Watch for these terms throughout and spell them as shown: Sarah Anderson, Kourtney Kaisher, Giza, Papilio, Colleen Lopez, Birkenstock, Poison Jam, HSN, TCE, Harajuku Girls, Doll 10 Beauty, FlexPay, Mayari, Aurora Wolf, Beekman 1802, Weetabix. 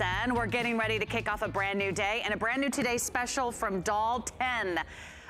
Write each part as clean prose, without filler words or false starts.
HSN. We're getting ready to kick off a brand new day and a brand new today special from Doll 10.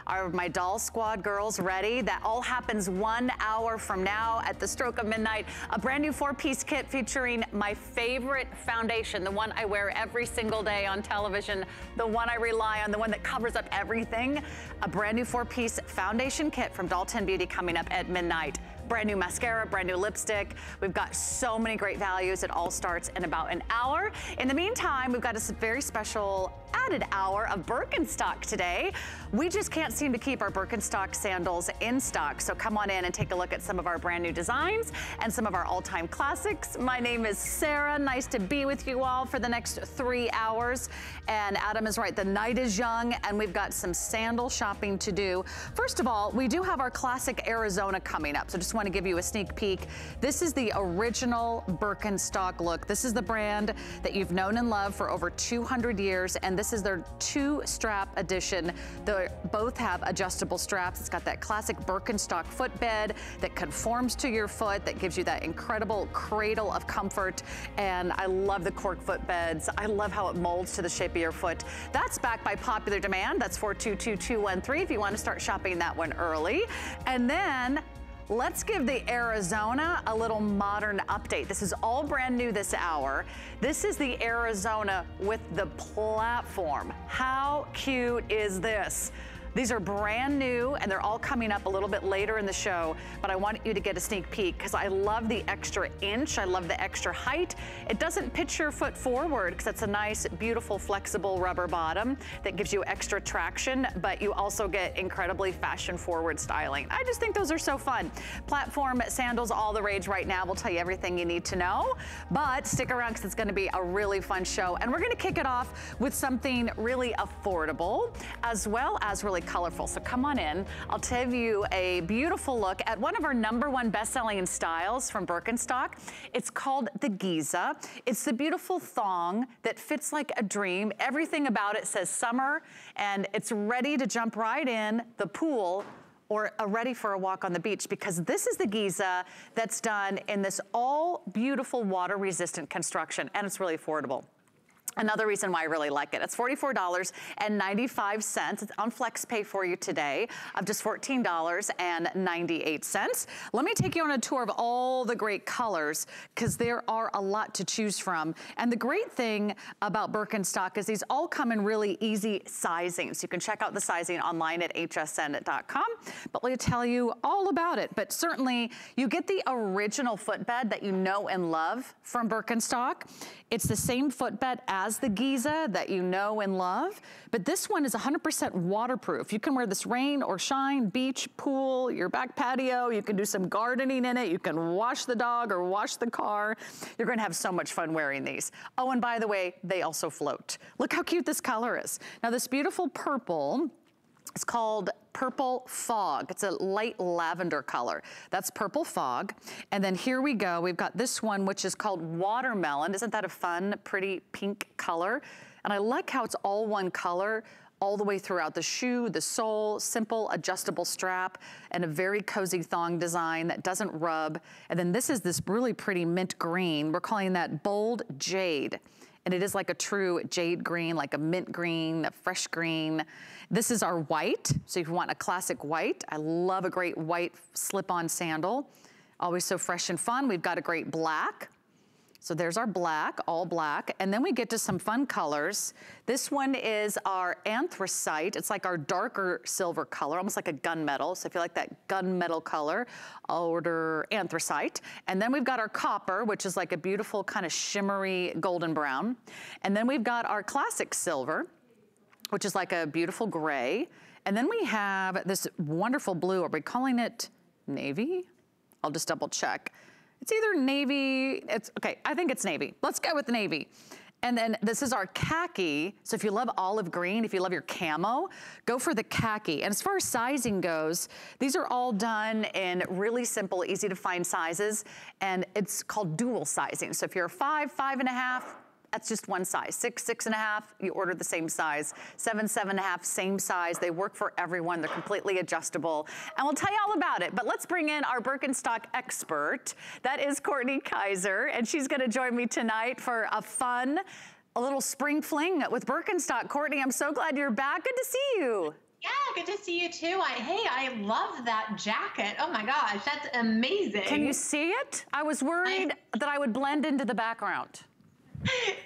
Are my Doll Squad girls ready? That all happens 1 hour from now at the stroke of midnight. A brand new 4-piece kit featuring my favorite foundation, the one I wear every single day on television, the one I rely on, the one that covers up everything. A brand new 4-piece foundation kit from Doll 10 Beauty coming up at midnight. Brand new mascara, brand new lipstick. We've got so many great values. It all starts in about an hour. In the meantime, we've got a very special added hour of Birkenstock today. We just can't seem to keep our Birkenstock sandals in stock. So come on in and take a look at some of our brand new designs and some of our all-time classics. My name is Sarah. Nice to be with you all for the next 3 hours. And Adam is right, the night is young and we've got some sandal shopping to do. First of all, we do have our classic Arizona coming up. So just want to give you a sneak peek. This is the original Birkenstock look. This is the brand that you've known and loved for over 200 years, and this is their 2-strap edition. They both have adjustable straps. It's got that classic Birkenstock footbed that conforms to your foot, that gives you that incredible cradle of comfort, and I love the cork footbeds. I love how it molds to the shape of your foot. That's backed by popular demand. That's 422-213 if you want to start shopping that one early. And then let's give the Arizona a little modern update. This is all brand new this hour. This is the Arizona with the platform. How cute is this? These are brand new and they're all coming up a little bit later in the show, but I want you to get a sneak peek because I love the extra inch. I love the extra height. It doesn't pitch your foot forward because it's a nice, beautiful, flexible rubber bottom that gives you extra traction, but you also get incredibly fashion forward styling. I just think those are so fun. Platform sandals, all the rage right now. We'll tell you everything you need to know, but stick around because it's going to be a really fun show. And we're going to kick it off with something really affordable as well as really colorful. So come on in. I'll give you a beautiful look at one of our #1 best-selling styles from Birkenstock. It's called the Giza. It's the beautiful thong that fits like a dream. Everything about it says summer, and it's ready to jump right in the pool or are ready for a walk on the beach, because this is the Giza that's done in this all beautiful water-resistant construction, and it's really affordable. Another reason why I really like it. It's $44.95. It's on FlexPay for you today of just $14.98. Let me take you on a tour of all the great colors because there are a lot to choose from. And the great thing about Birkenstock is these all come in really easy sizing. So you can check out the sizing online at hsn.com. But we'll tell you all about it. But certainly you get the original footbed that you know and love from Birkenstock. It's the same footbed as the Giza that you know and love, but this one is 100% waterproof. You can wear this rain or shine, beach, pool, your back patio. You can do some gardening in it. You can wash the dog or wash the car. You're going to have so much fun wearing these. Oh, and by the way, they also float. Look how cute this color is. Now this beautiful purple, it's called Purple Fog. It's a light lavender color. That's Purple Fog. And then here we go. We've got this one, which is called Watermelon. Isn't that a fun, pretty pink color? And I like how it's all one color all the way throughout the shoe, the sole, simple adjustable strap, and a very cozy thong design that doesn't rub. And then this is this really pretty mint green. We're calling that Bold Jade. And it is like a true jade green, like a mint green, a fresh green. This is our white, so if you want a classic white, I love a great white slip-on sandal. Always so fresh and fun. We've got a great black. So there's our black, all black. And then we get to some fun colors. This one is our anthracite. It's like our darker silver color, almost like a gunmetal. So if you like that gunmetal color, I'll order anthracite. And then we've got our copper, which is like a beautiful kind of shimmery golden brown. And then we've got our classic silver, which is like a beautiful gray. And then we have this wonderful blue. Are we calling it navy? I'll just double check. It's either navy, it's okay, I think it's navy. Let's go with navy. And then this is our khaki. So if you love olive green, if you love your camo, go for the khaki. And as far as sizing goes, these are all done in really simple, easy to find sizes. And it's called dual sizing. So if you're a 5, 5.5, that's just one size. 6, 6.5, you order the same size. 7, 7.5, same size. They work for everyone. They're completely adjustable. And we'll tell you all about it, but let's bring in our Birkenstock expert. That is Kourtney Kaisher, and she's gonna join me tonight for a fun a little spring fling with Birkenstock. Kourtney, I'm so glad you're back. Good to see you. Yeah, good to see you too. Hey, I love that jacket. Oh my gosh, that's amazing. Can you see it? I was worried that I would blend into the background.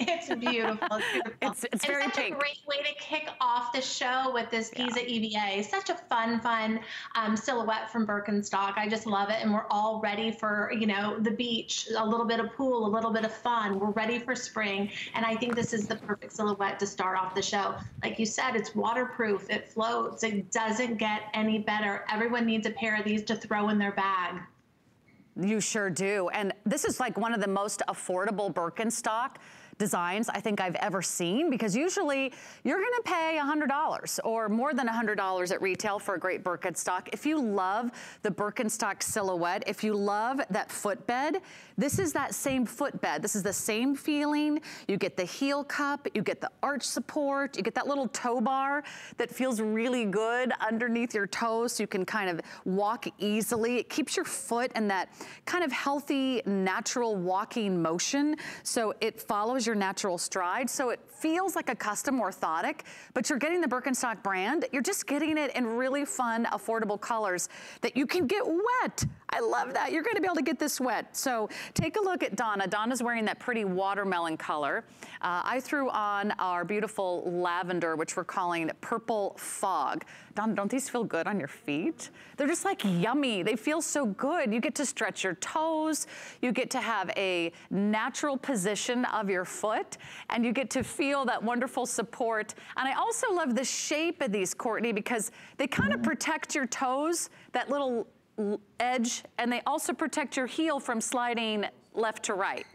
It's beautiful. It's beautiful. It's very such pink. A great way to kick off the show with this piece at EVA. Such a fun silhouette from Birkenstock. I just love it, and we're all ready for, you know, the beach, a little bit of pool, a little bit of fun. We're ready for spring, and I think this is the perfect silhouette to start off the show. Like you said, it's waterproof, it floats, it doesn't get any better. Everyone needs a pair of these to throw in their bag. You sure do. And this is like one of the most affordable Birkenstock designs I think I've ever seen, because usually you're gonna pay $100 or more than $100 at retail for a great Birkenstock. If you love the Birkenstock silhouette, if you love that footbed, this is that same footbed. This is the same feeling. You get the heel cup, you get the arch support, you get that little toe bar that feels really good underneath your toes, so you can kind of walk easily. It keeps your foot in that kind of healthy, natural walking motion, so it follows your natural stride, so it feels like a custom orthotic, but you're getting the Birkenstock brand. You're just getting it in really fun, affordable colors that you can get wet. I love that. You're going to be able to get this wet. So take a look at Donna. Donna's wearing that pretty watermelon color. I threw on our beautiful lavender, which we're calling Purple Fog. Donna, don't these feel good on your feet? They're just like yummy. They feel so good. You get to stretch your toes. You get to have a natural position of your foot, and you get to feel that wonderful support. And I also love the shape of these, Kourtney, because they kind of protect your toes, that little edge, and they also protect your heel from sliding left to right.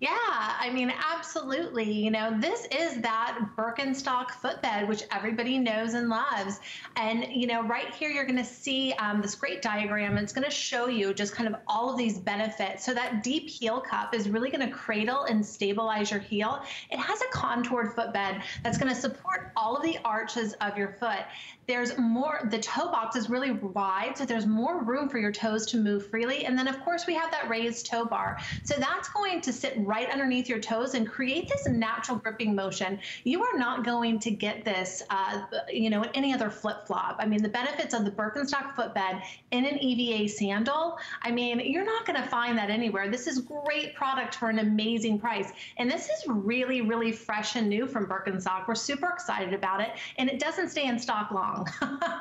Yeah, I mean, absolutely. You know, this is that Birkenstock footbed, which everybody knows and loves. And, you know, right here, you're going to see this great diagram. It's going to show you just kind of all of these benefits. So that deep heel cup is really going to cradle and stabilize your heel. It has a contoured footbed that's going to support all of the arches of your foot. There's more, the toe box is really wide, so there's more room for your toes to move freely. And then, of course, we have that raised toe bar. So that's going to sit right underneath your toes and create this natural gripping motion. You are not going to get this, you know, in any other flip-flop. I mean, the benefits of the Birkenstock footbed in an EVA sandal, I mean, you're not going to find that anywhere. This is great product for an amazing price. And this is really, really fresh and new from Birkenstock. We're super excited about it, and it doesn't stay in stock long.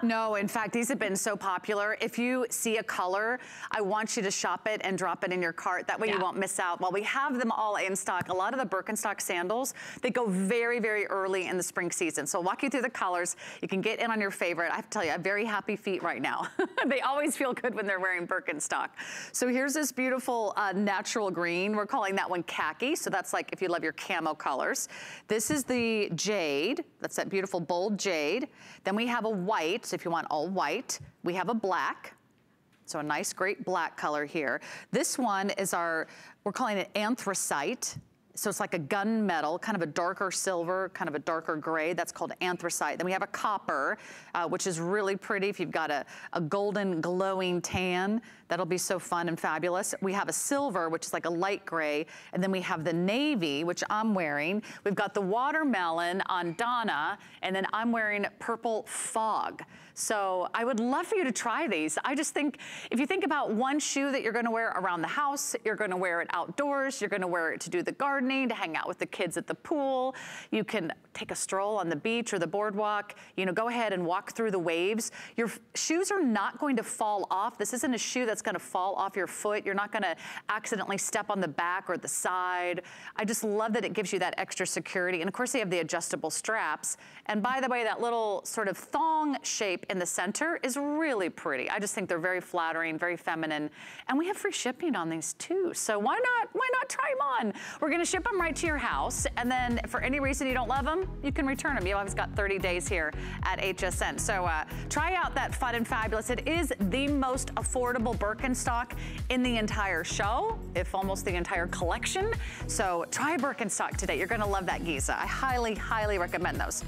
No, in fact, these have been so popular. If you see a color, I want you to shop it and drop it in your cart. That way you won't miss out. While we have them all in stock, a lot of the Birkenstock sandals, they go very, very early in the spring season. So I'll walk you through the colors. You can get in on your favorite. I have to tell you, I have very happy feet right now. They always feel good when they're wearing Birkenstock. So here's this beautiful natural green. We're calling that one khaki. So that's like if you love your camo colors. This is the jade. That's that beautiful bold jade. Then we have a white, so if you want all white. We have a black, so a nice great black color here. This one is our, we're calling it anthracite, so it's like a gunmetal, kind of a darker silver, kind of a darker gray. That's called anthracite. Then we have a copper, which is really pretty. If you've got a golden glowing tan, that'll be so fun and fabulous. We have a silver, which is like a light gray. And then we have the navy, which I'm wearing. We've got the watermelon on Donna, and then I'm wearing Purple Fog. So I would love for you to try these. I just think, if you think about one shoe that you're gonna wear around the house, you're gonna wear it outdoors, you're gonna wear it to do the gardening, to hang out with the kids at the pool, you can take a stroll on the beach or the boardwalk, you know, go ahead and walk through the waves. Your shoes are not going to fall off. This isn't a shoe that's gonna fall off your foot. You're not gonna accidentally step on the back or the side. I just love that it gives you that extra security. And of course, they have the adjustable straps. And by the way, that little sort of thong shape in the center is really pretty. I just think they're very flattering, very feminine. And we have free shipping on these too. So why not try them on? We're gonna ship them right to your house. And then if for any reason you don't love them, you can return them. You always got 30 days here at HSN. So try out that fun and fabulous. It is the most affordable Birkenstock in the entire show, if almost the entire collection. So try Birkenstock today. You're gonna love that Giza. I highly, highly recommend those.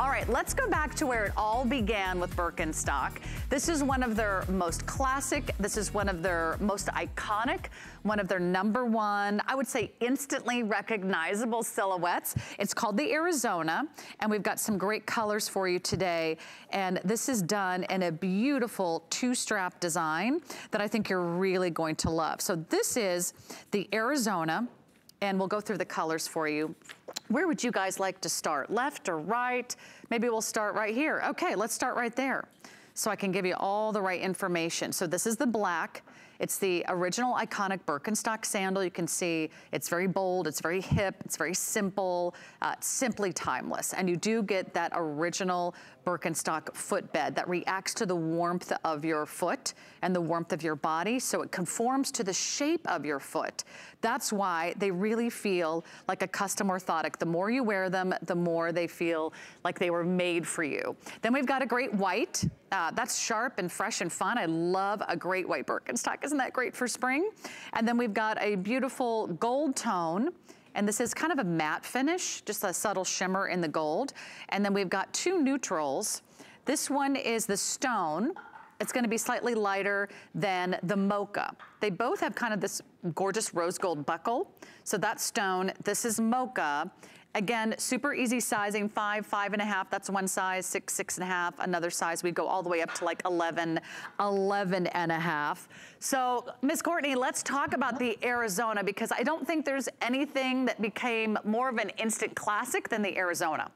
All right, let's go back to where it all began with Birkenstock. This is one of their most classic, this is one of their most iconic, one of their number one, I would say instantly recognizable silhouettes. It's called the Arizona, and we've got some great colors for you today. And this is done in a beautiful two-strap design that I think you're really going to love. So this is the Arizona, and we'll go through the colors for you. Where would you guys like to start? Left or right? Maybe we'll start right here. Okay, let's start right there so I can give you all the right information. So this is the black. It's the original iconic Birkenstock sandal. You can see it's very bold, it's very hip, it's very simple, simply timeless. And you do get that original Birkenstock footbed that reacts to the warmth of your foot and the warmth of your body, so it conforms to the shape of your foot. That's why they really feel like a custom orthotic. The more you wear them, the more they feel like they were made for you. Then we've got a great white. That's sharp and fresh and fun. I love a great white Birkenstock. Isn't that great for spring? And then we've got a beautiful gold tone. And this is kind of a matte finish, just a subtle shimmer in the gold. And then we've got two neutrals. This one is the stone. It's gonna be slightly lighter than the mocha. They both have kind of this gorgeous rose gold buckle. So that's stone, this is mocha. Again, super easy sizing, 5, 5.5, that's one size, 6, 6.5, another size. We go all the way up to like 11, 11.5. So, Miss Kourtney, let's talk about the Arizona, because I don't think there's anything that became more of an instant classic than the Arizona.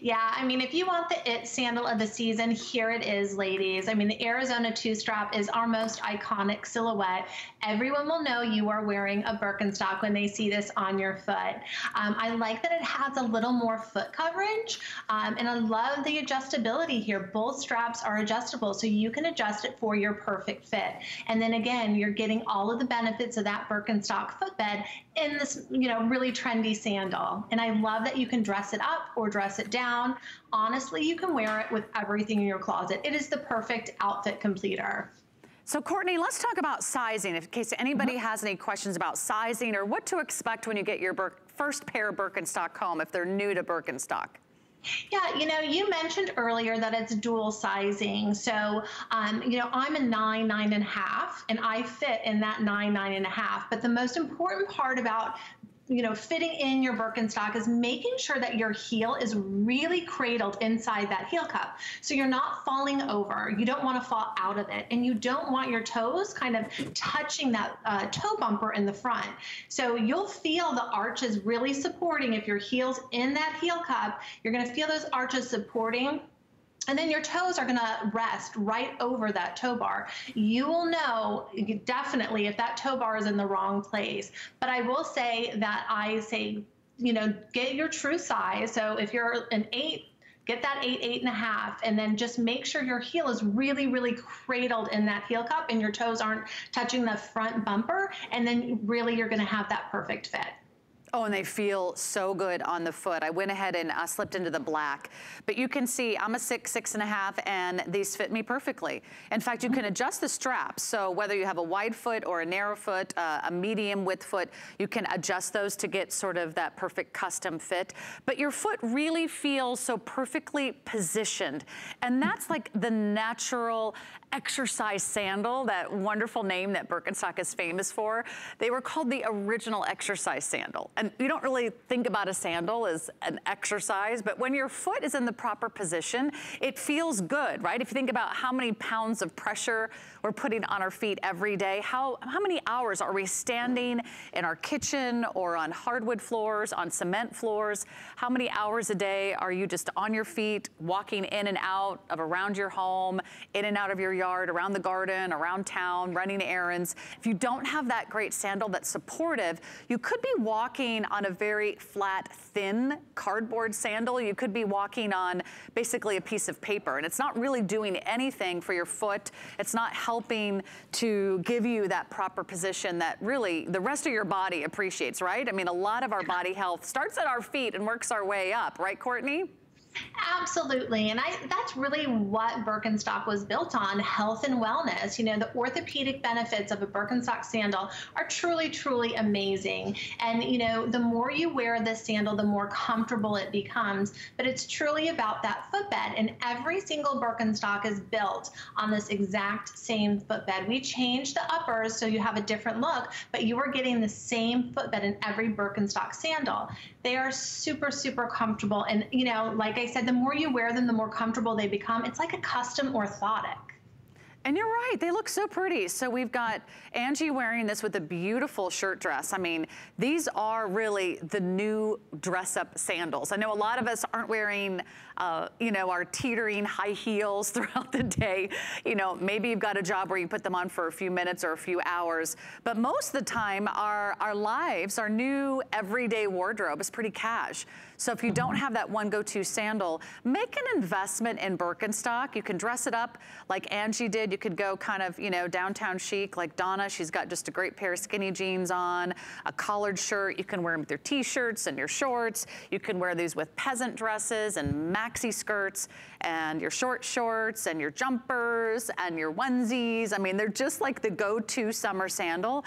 Yeah, I mean, if you want the it sandal of the season, here it is, ladies. I mean, the Arizona two-strap is our most iconic silhouette. Everyone will know you are wearing a Birkenstock when they see this on your foot. I like that it has a little more foot coverage, and I love the adjustability here. Both straps are adjustable, so you can adjust it for your perfect fit. And then again, you're getting all of the benefits of that Birkenstock footbed in this, you know, really trendy sandal. And I love that you can dress it up or dress it down. Honestly, you can wear it with everything in your closet. It is the perfect outfit completer. So Kourtney, let's talk about sizing, in case anybody has any questions about sizing or what to expect when you get your first pair of Birkenstock home if they're new to Birkenstock. Yeah, you know, you mentioned earlier that it's dual sizing. So, you know, I'm a 9, 9.5, and I fit in that 9, 9.5. But the most important part about, you know, fitting in your Birkenstock is making sure that your heel is really cradled inside that heel cup. So you're not falling over. You don't want to fall out of it. And you don't want your toes kind of touching that toe bumper in the front. So you'll feel the arches really supporting. If your heel's in that heel cup, you're going to feel those arches supporting. And then your toes are going to rest right over that toe bar. You will know definitely if that toe bar is in the wrong place. But I will say that I say, you know, get your true size. So if you're an 8, get that 8, 8.5, and then just make sure your heel is really, really cradled in that heel cup and your toes aren't touching the front bumper. And then really you're going to have that perfect fit. Oh, and they feel so good on the foot. I went ahead and slipped into the black. But you can see I'm a 6, 6.5, and these fit me perfectly. In fact, you can adjust the straps. So whether you have a wide foot or a narrow foot, a medium width foot, you can adjust those to get sort of that perfect custom fit. But your foot really feels so perfectly positioned. And that's like the natural exercise sandal, that wonderful name that Birkenstock is famous for. They were called the original exercise sandal. And you don't really think about a sandal as an exercise, but when your foot is in the proper position, it feels good, right? If you think about how many pounds of pressure we're putting on our feet every day, how many hours are we standing in our kitchen or on hardwood floors, on cement floors? How many hours a day are you just on your feet, walking in and out of around your home, in and out of your yard, around the garden, around town, running errands? If you don't have that great sandal that's supportive, you could be walking on a very flat, thin cardboard sandal. You could be walking on basically a piece of paper, and it's not really doing anything for your foot. It's not helping to give you that proper position that really the rest of your body appreciates, right? I mean, a lot of our body health starts at our feet and works our way up, right, Kourtney? Absolutely. And that's really what Birkenstock was built on, health and wellness. You know, the orthopedic benefits of a Birkenstock sandal are truly, truly amazing. And, you know, the more you wear this sandal, the more comfortable it becomes. But it's truly about that footbed. And every single Birkenstock is built on this exact same footbed. We changed the uppers so you have a different look, but you are getting the same footbed in every Birkenstock sandal. They are super, super comfortable. And, you know, like I said, the more you wear them, the more comfortable they become. It's like a custom orthotic. And you're right, they look so pretty. So we've got Angie wearing this with a beautiful shirt dress. I mean, these are really the new dress-up sandals. I know a lot of us aren't wearing, you know, our teetering high heels throughout the day. You know, maybe you've got a job where you put them on for a few minutes or a few hours. But most of the time, our lives, our new everyday wardrobe is pretty cash. So if you don't have that one go-to sandal, make an investment in Birkenstock. You can dress it up like Angie did. You could go kind of, you know, downtown chic like Donna. She's got just a great pair of skinny jeans on, a collared shirt. You can wear them with your t-shirts and your shorts. You can wear these with peasant dresses and maxi skirts and your short shorts and your jumpers and your onesies. I mean, they're just like the go-to summer sandal.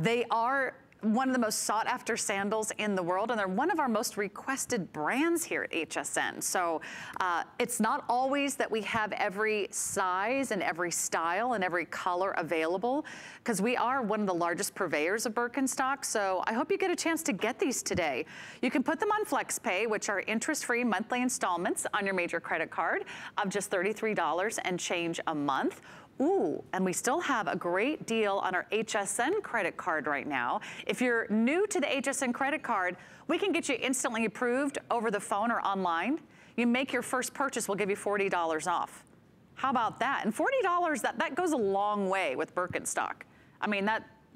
They are one of the most sought after sandals in the world, and they're one of our most requested brands here at HSN. So it's not always that we have every size and every style and every color available, because we are one of the largest purveyors of Birkenstock. So I hope you get a chance to get these today. You can put them on FlexPay, which are interest-free monthly installments on your major credit card of just $33 and change a month. Ooh, and we still have a great deal on our HSN credit card right now. If you're new to the HSN credit card, we can get you instantly approved over the phone or online. You make your first purchase, we'll give you $40 off. How about that? And $40, that goes a long way with Birkenstock. I mean,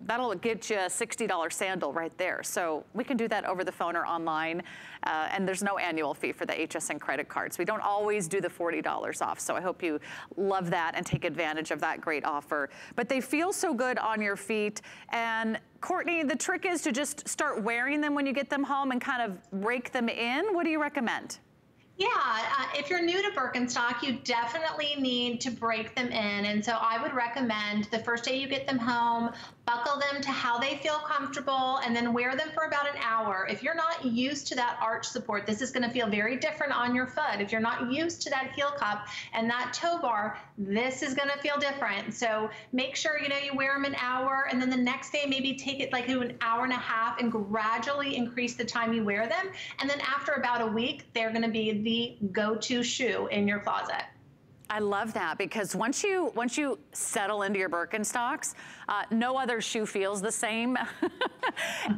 that'll get you a $60 sandal right there. So we can do that over the phone or online. And there's no annual fee for the HSN credit cards. We don't always do the $40 off. So I hope you love that and take advantage of that great offer. But they feel so good on your feet. And Kourtney, the trick is to just start wearing them when you get them home and kind of rake them in. What do you recommend? Yeah, if you're new to Birkenstock, you definitely need to break them in. And so I would recommend the first day you get them home, buckle them to how they feel comfortable, and then wear them for about an hour. If you're not used to that arch support, this is going to feel very different on your foot. If you're not used to that heel cup and that toe bar, this is going to feel different. So make sure, you know, you wear them an hour, and then the next day maybe take it like to an hour and a half and gradually increase the time you wear them. And then after about a week, they're going to be the go-to shoe in your closet. I love that, because once you settle into your Birkenstocks, no other shoe feels the same.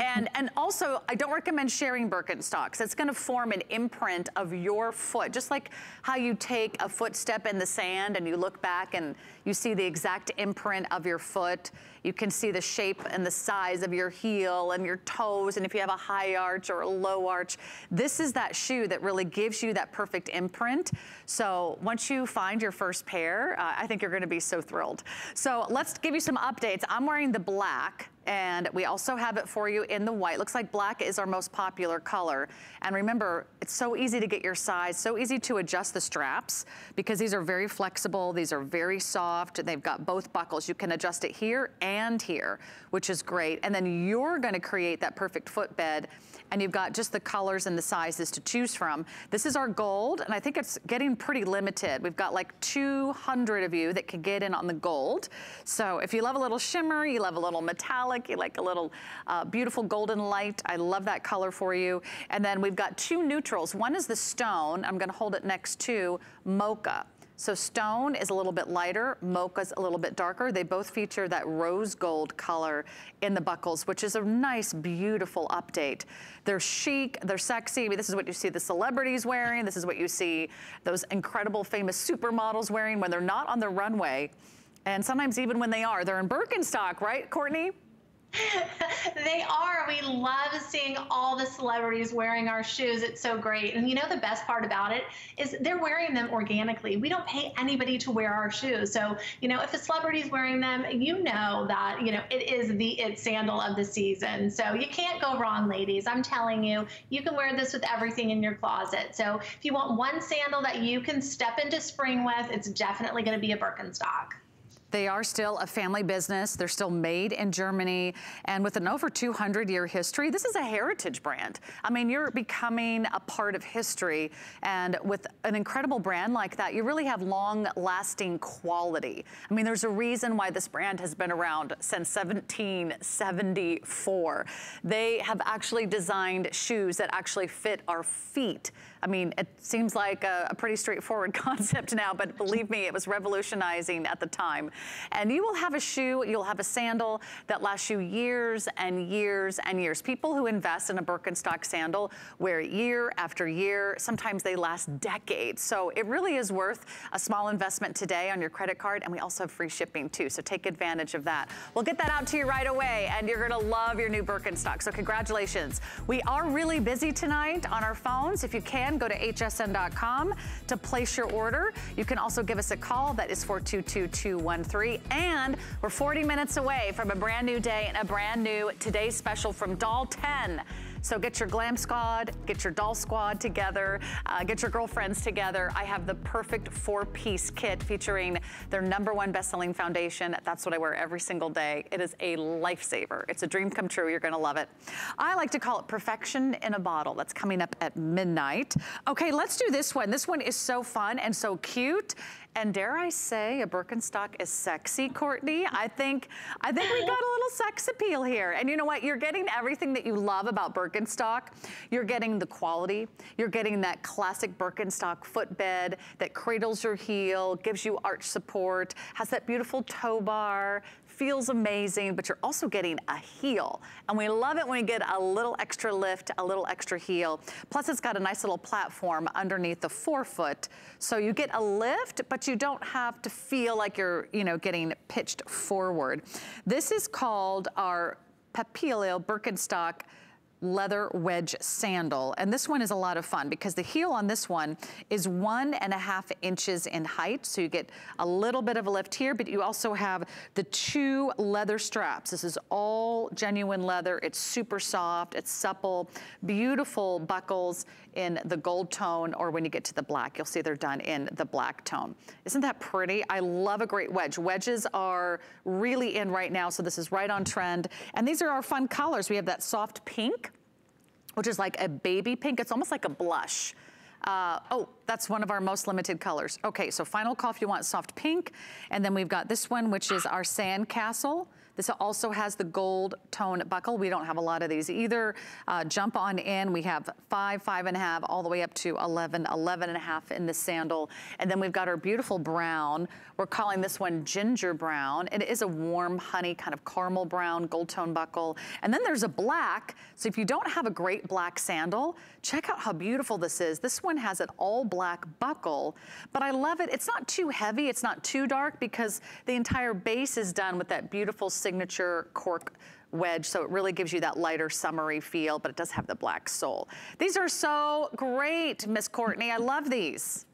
and also, I don't recommend sharing Birkenstocks. It's going to form an imprint of your foot, just like how you take a footstep in the sand and you look back and you see the exact imprint of your foot. You can see the shape and the size of your heel and your toes, and if you have a high arch or a low arch. This is that shoe that really gives you that perfect imprint. So once you find your first pair, I think you're going to be so thrilled. So let's give you some updates. I'm wearing the black, and we also have it for you in the white. Looks like black is our most popular color. And remember, it's so easy to get your size, so easy to adjust the straps, because these are very flexible, these are very soft, and they've got both buckles. You can adjust it here and here, which is great. And then you're going to create that perfect footbed, and you've got just the colors and the sizes to choose from. This is our gold, and I think it's getting pretty limited. We've got like 200 of you that can get in on the gold. So if you love a little shimmer, you love a little metallic, you like a little beautiful golden light, I love that color for you. And then we've got two neutrals. One is the stone. I'm going to hold it next to mocha. So stone is a little bit lighter, mocha's a little bit darker. They both feature that rose gold color in the buckles, which is a nice, beautiful update. They're chic, they're sexy. This is what you see the celebrities wearing. This is what you see those incredible famous supermodels wearing when they're not on the runway. And sometimes even when they are, they're in Birkenstock, right, Kourtney? They are. We love seeing all the celebrities wearing our shoes. It's so great. And you know, the best part about it is they're wearing them organically. We don't pay anybody to wear our shoes. So, you know, if a celebrity's wearing them, you know that, you know, it is the it sandal of the season. So you can't go wrong, ladies. I'm telling you, you can wear this with everything in your closet. So if you want one sandal that you can step into spring with, it's definitely going to be a Birkenstock. They are still a family business. They're still made in Germany. And with an over 200-year history, this is a heritage brand. I mean, you're becoming a part of history. And with an incredible brand like that, you really have long-lasting quality. I mean, there's a reason why this brand has been around since 1774. They have actually designed shoes that actually fit our feet. I mean, it seems like a pretty straightforward concept now, but believe me, it was revolutionizing at the time. And you will have a shoe, you'll have a sandal that lasts you years and years and years. People who invest in a Birkenstock sandal wear it year after year. Sometimes they last decades. So it really is worth a small investment today on your credit card, and we also have free shipping too, so take advantage of that. We'll get that out to you right away, and you're gonna love your new Birkenstock, so congratulations. We are really busy tonight on our phones. If you can, go to hsn.com to place your order. You can also give us a call. That is 422-213. And we're 40 minutes away from a brand new day and a brand new today's special from Doll 10. So get your glam squad, get your doll squad together, get your girlfriends together. I have the perfect four-piece kit featuring their #1 best-selling foundation. That's what I wear every single day. It is a lifesaver. It's a dream come true. You're gonna love it. I like to call it perfection in a bottle. That's coming up at midnight. Okay, let's do this one. This one is so fun and so cute. And dare I say, a Birkenstock is sexy, Kourtney. I think we got a little sex appeal here. And you know what? You're getting everything that you love about Birkenstock. You're getting the quality. You're getting that classic Birkenstock footbed that cradles your heel, gives you arch support, has that beautiful toe bar, feels amazing, but you're also getting a heel. And we love it when we get a little extra lift, a little extra heel. Plus it's got a nice little platform underneath the forefoot. So you get a lift, but you don't have to feel like you're, you know, getting pitched forward. This is called our Papilio Birkenstock leather wedge sandal, and this one is a lot of fun because the heel on this one is 1.5 inches in height, so you get a little bit of a lift here, but you also have the 2 leather straps. This is all genuine leather. It's super soft, it's supple, beautiful buckles in the gold tone, or when you get to the black, you'll see they're done in the black tone. Isn't that pretty? I love a great wedge. Wedges are really in right now, so this is right on trend. And these are our fun colors. We have that soft pink, which is like a baby pink. It's almost like a blush. Oh, that's one of our most limited colors. Okay, so final call if you want soft pink. And then we've got this one, which is our sandcastle. This also has the gold tone buckle. We don't have a lot of these either. Jump on in. We have 5, 5.5, all the way up to 11, 11.5 in the sandal. And then we've got our beautiful brown. We're calling this one ginger brown. It is a warm honey, kind of caramel brown, gold tone buckle. And then there's a black. So if you don't have a great black sandal, check out how beautiful this is. This one has an all black buckle, but I love it. It's not too heavy. It's not too dark because the entire base is done with that beautiful signature cork wedge, so it really gives you that lighter summery feel, but it does have the black sole. These are so great, Miss Kourtney. I love these.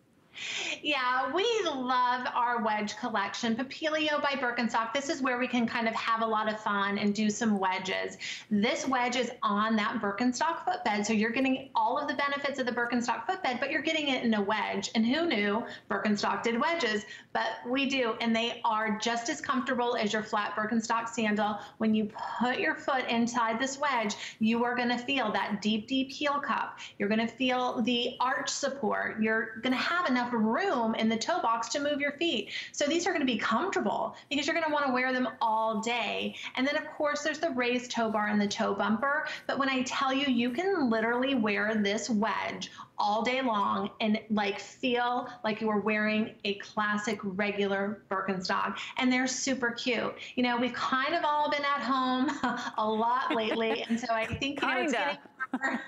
Yeah, we love our wedge collection. Papilio by Birkenstock, this is where we can kind of have a lot of fun and do some wedges. This wedge is on that Birkenstock footbed, so you're getting all of the benefits of the Birkenstock footbed, but you're getting it in a wedge. And who knew Birkenstock did wedges? But we do, and they are just as comfortable as your flat Birkenstock sandal. When you put your foot inside this wedge, you are going to feel that deep, deep heel cup. You're going to feel the arch support. You're going to have enough room in the toe box to move your feet. So these are going to be comfortable because you're going to want to wear them all day. And then of course there's the raised toe bar and the toe bumper. But when I tell you, you can literally wear this wedge all day long and like feel like you were wearing a classic regular Birkenstock, and they're super cute. You know, we've kind of all been at home a lot lately, and so I think, you know, it's getting summer.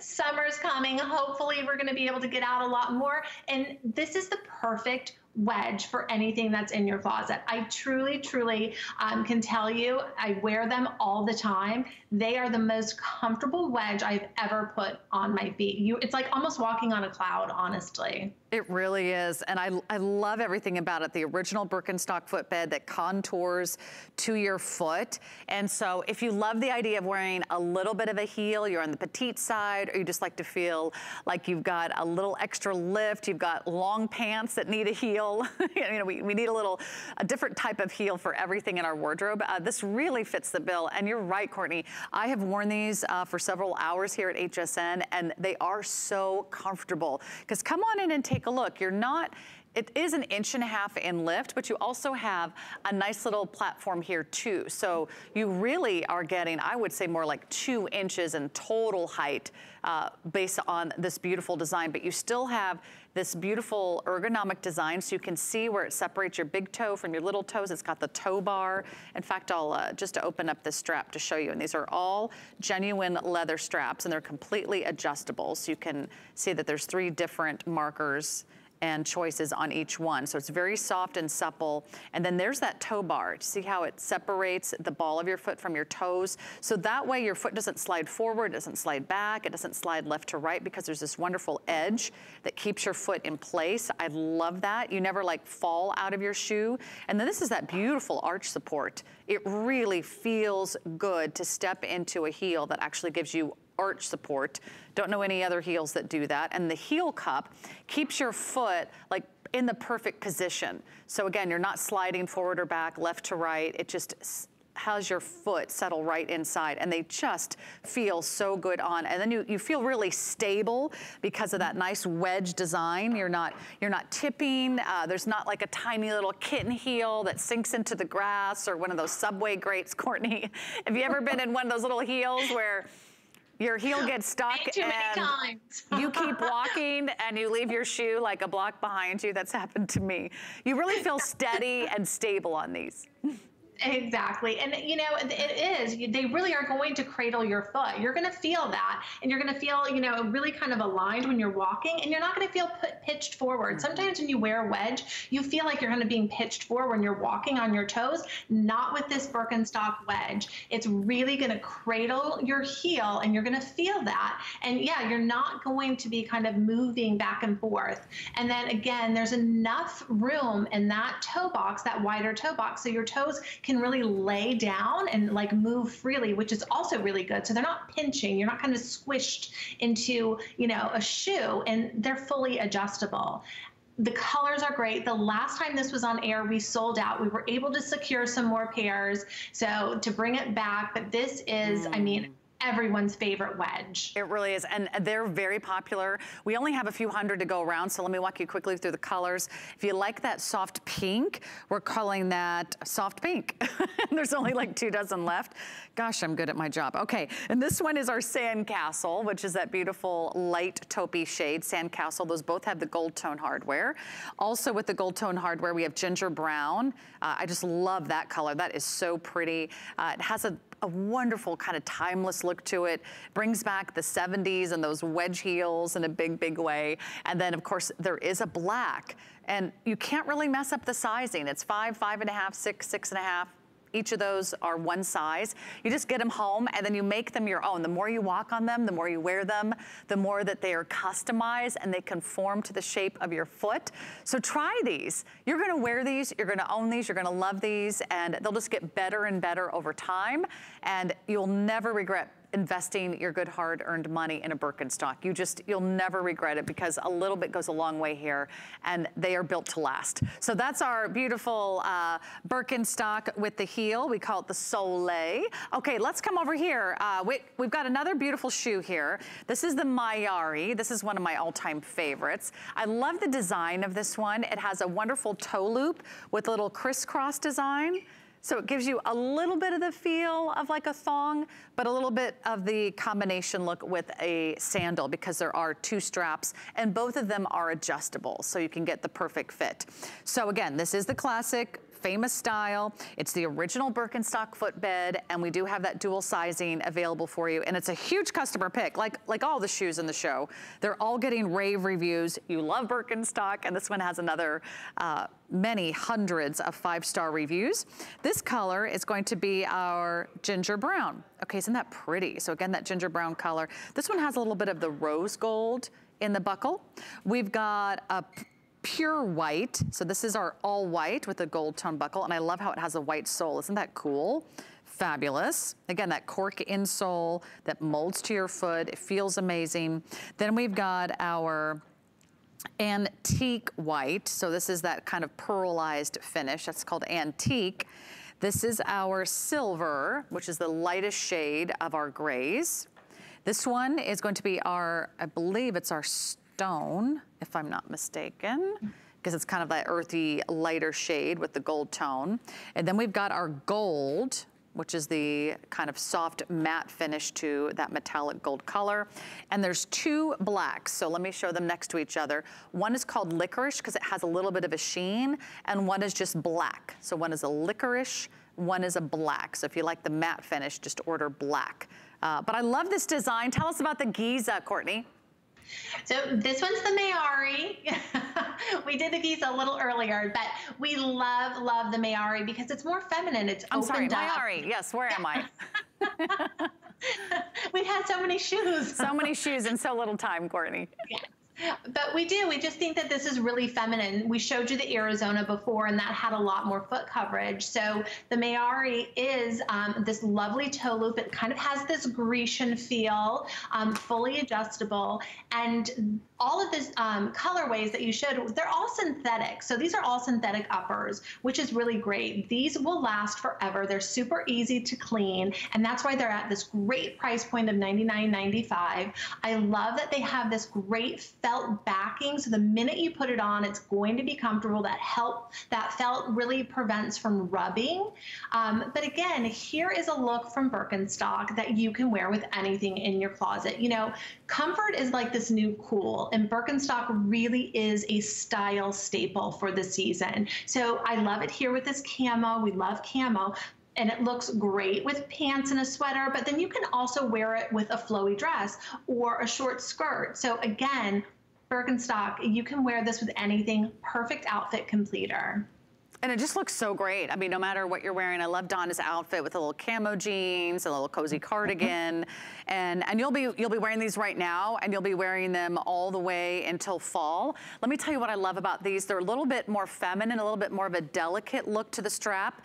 Summer's coming. Hopefully we're going to be able to get out a lot more, and this is the perfect wedge for anything that's in your closet. I truly, truly can tell you, I wear them all the time. They are the most comfortable wedge I've ever put on my feet. It's like almost walking on a cloud, honestly. It really is, and I love everything about it. The original Birkenstock footbed that contours to your foot. And so if you love the idea of wearing a little bit of a heel, you're on the petite side, or you just like to feel like you've got a little extra lift, you've got long pants that need a heel. You know, we need a different type of heel for everything in our wardrobe. This really fits the bill, and you're right, Kourtney. I have worn these for several hours here at HSN, and they are so comfortable. Because come on in and take a look. It is an 1.5 inches in lift, but you also have a nice little platform here too. So you really are getting, I would say, more like 2 inches in total height based on this beautiful design, but you still have this beautiful ergonomic design, so you can see where it separates your big toe from your little toes. It's got the toe bar. In fact, I'll just open up the strap to show you, and these are all genuine leather straps, and they're completely adjustable, so you can see that there's 3 different markers and choices on each one. So it's very soft and supple. And then there's that toe bar. See how it separates the ball of your foot from your toes? So that way your foot doesn't slide forward, it doesn't slide back, it doesn't slide left to right, because there's this wonderful edge that keeps your foot in place. I love that. You never like fall out of your shoe. And then this is that beautiful arch support. It really feels good to step into a heel that actually gives you arch support. Don't know any other heels that do that. And the heel cup keeps your foot like in the perfect position. So again, you're not sliding forward or back, left to right. It just has your foot settle right inside, and they just feel so good on. And then you feel really stable because of that nice wedge design. You're not tipping. There's not like a tiny little kitten heel that sinks into the grass, or one of those subway grates, Kourtney. Have you ever been in one of those little heels where your heel gets stuck and you keep walking and you leave your shoe like a block behind you? That's happened to me. You really feel steady and stable on these. Exactly. And you know, it is, they really are going to cradle your foot. You're going to feel that, and you're going to feel, you know, really kind of aligned when you're walking, and you're not going to feel pitched forward. Sometimes when you wear a wedge, you feel like you're kind of being pitched forward when you're walking on your toes. Not with this Birkenstock wedge. It's really going to cradle your heel, and you're going to feel that. And yeah, you're not going to be kind of moving back and forth. And then again, there's enough room in that toe box, that wider toe box, so your toes can really lay down and like move freely, which is also really good. So they're not pinching. You're not kind of squished into, you know, a shoe, and they're fully adjustable. The colors are great. The last time this was on air, we sold out. We were able to secure some more pairs, so to bring it back. But this is, I mean, everyone's favorite wedge. It really is, and they're very popular. We only have a few hundred to go around, so let me walk you quickly through the colors. If you like that soft pink, we're calling that soft pink. There's only like 2 dozen left. Gosh, I'm good at my job. Okay, and this one is our sandcastle, which is that beautiful light taupey shade, sandcastle. Those both have the gold tone hardware. Also with the gold tone hardware, we have ginger brown. I just love that color. That is so pretty. It has a wonderful kind of timeless look to it. Brings back the 70s and those wedge heels in a big, big way. And then of course there is a black, and you can't really mess up the sizing. It's 5, 5.5, 6, 6.5. Each of those are one size. You just get them home, and then you make them your own. The more you walk on them, the more you wear them, the more that they are customized and they conform to the shape of your foot. So try these. You're gonna wear these, you're gonna own these, you're gonna love these, and they'll just get better and better over time, and you'll never regret investing your good hard-earned money in a Birkenstock. You'll never regret it, because a little bit goes a long way here, and they are built to last. So that's our beautiful Birkenstock with the heel. We call it the Soleil. Okay, let's come over here. We've got another beautiful shoe here. This is the Mayari. This is one of my all-time favorites. I love the design of this one. It has a wonderful toe loop with a little crisscross design. So it gives you a little bit of the feel of like a thong, but a little bit of the combination look with a sandal, because there are 2 straps, and both of them are adjustable, so you can get the perfect fit. So again, this is the classic famous style. It's the original Birkenstock footbed, and we do have that dual sizing available for you. And it's a huge customer pick, like all the shoes in the show. They're all getting rave reviews. You love Birkenstock, and this one has another many hundreds of five-star reviews. This color is going to be our ginger brown. Okay, isn't that pretty? So again, that ginger brown color. This one has a little bit of the rose gold in the buckle. We've got a pure white. So this is our all white with a gold tone buckle. And I love how it has a white sole. Isn't that cool? Fabulous. Again, that cork insole that molds to your foot. It feels amazing. Then we've got our antique white. So this is that kind of pearlized finish. That's called antique. This is our silver, which is the lightest shade of our grays. This one is going to be our, I believe it's our stone, if I'm not mistaken, because it's kind of that earthy, lighter shade with the gold tone. And then we've got our gold, which is the kind of soft matte finish to that metallic gold color. And there's two blacks, so let me show them next to each other. One is called licorice because it has a little bit of a sheen, and one is just black. So one is a licorice, one is a black. So if you like the matte finish, just order black. But I love this design. Tell us about the Giza, Kourtney. So this one's the Mayari. We did the Giza a little earlier, but we love, love the Mayari because it's more feminine. It's opened up. Mayari. Yes, where am I? We've had so many shoes. So many shoes in so little time, Kourtney. Yes. But we do. We just think that this is really feminine. We showed you the Arizona before, and that had a lot more foot coverage. So the Mayari is this lovely toe loop. It kind of has this Grecian feel, fully adjustable. And all of these colorways that you showed, they're all synthetic. So these are all synthetic uppers, which is really great. These will last forever. They're super easy to clean. And that's why they're at this great price point of $99.95. I love that they have this great felt backing. So the minute you put it on, it's going to be comfortable. That felt really prevents from rubbing. But again, here is a look from Birkenstock that you can wear with anything in your closet. You know, comfort is like this new cool, and Birkenstock really is a style staple for the season. So I love it here with this camo. We love camo. And it looks great with pants and a sweater, but then you can also wear it with a flowy dress or a short skirt. So again, Birkenstock, you can wear this with anything. Perfect outfit completer. And it just looks so great. I mean, no matter what you're wearing. I love Donna's outfit with a little camo jeans, a little cozy cardigan, and you'll be wearing these right now, and you'll be wearing them all the way until fall. Let me tell you what I love about these. They're a little bit more feminine, a little bit more of a delicate look to the strap.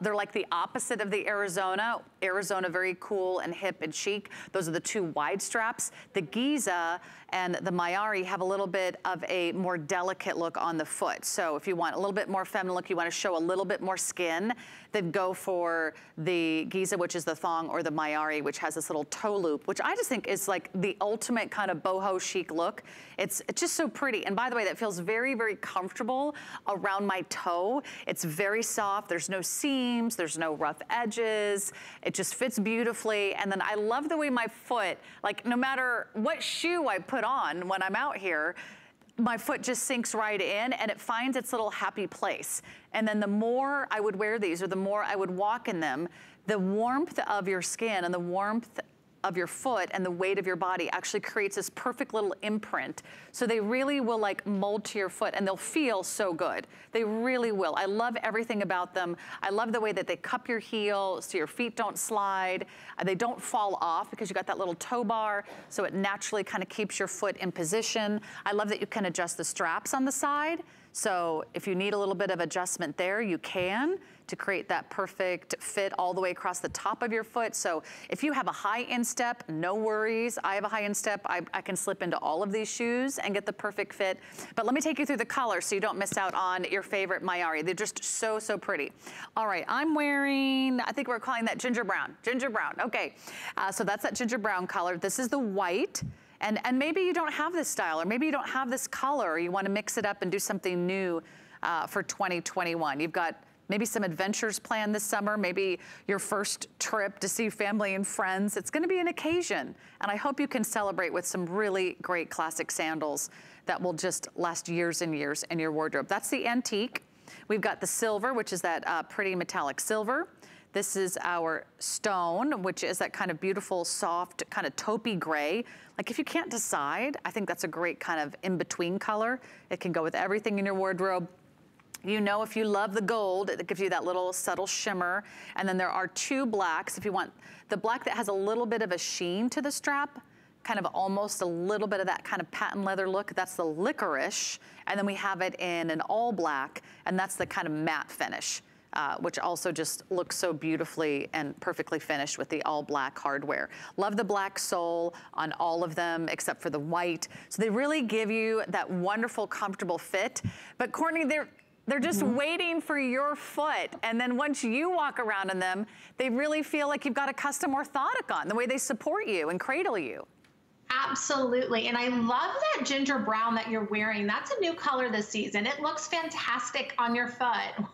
They're like the opposite of the Arizona. Arizona, very cool and hip and chic. Those are the two wide straps. The Giza and the Mayari have a little bit of a more delicate look on the foot. So if you want a little bit more feminine look, you want to show a little bit more skin, then go for the Giza, which is the thong, or the Mayari, which has this little toe loop, which I just think is like the ultimate kind of boho chic look. It's just so pretty. And by the way, that feels very, very comfortable around my toe. It's very soft. There's no seams. There's no rough edges. It just fits beautifully. And then I love the way my foot, like no matter what shoe I put on when I'm out here, my foot just sinks right in and it finds its little happy place. And then the more I would wear these, or the more I would walk in them, the warmth of your skin and the warmth of your foot and the weight of your body actually creates this perfect little imprint. So they really will like mold to your foot, and they'll feel so good. They really will. I love everything about them. I love the way that they cup your heel so your feet don't slide. They don't fall off because you got that little toe bar, so it naturally kind of keeps your foot in position. I love that you can adjust the straps on the side. So if you need a little bit of adjustment there, you can, to create that perfect fit all the way across the top of your foot. So if you have a high instep, no worries. I have a high instep. I can slip into all of these shoes and get the perfect fit. But let me take you through the color so you don't miss out on your favorite Mayari. They're just so, so pretty. All right, I'm wearing, I think we're calling that ginger brown. Ginger brown, okay. So that's that ginger brown color. This is the white. And maybe you don't have this style, or maybe you don't have this color, or you wanna mix it up and do something new for 2021. You've got maybe some adventures planned this summer, maybe your first trip to see family and friends. It's gonna be an occasion. And I hope you can celebrate with some really great classic sandals that will just last years and years in your wardrobe. That's the antique. We've got the silver, which is that pretty metallic silver. This is our stone, which is that kind of beautiful, soft, kind of taupey gray. Like if you can't decide, I think that's a great kind of in-between color. It can go with everything in your wardrobe. You know, if you love the gold, it gives you that little subtle shimmer. And then there are two blacks. If you want the black that has a little bit of a sheen to the strap, kind of almost a little bit of that kind of patent leather look, that's the licorice. And then we have it in an all black, and that's the kind of matte finish, which also just looks so beautifully and perfectly finished with the all black hardware. Love the black sole on all of them except for the white. So they really give you that wonderful, comfortable fit. But Kourtney, they're just waiting for your foot. And then once you walk around in them, they really feel like you've got a custom orthotic on, the way they support you and cradle you. Absolutely, and I love that ginger brown that you're wearing. That's a new color this season. It looks fantastic on your foot.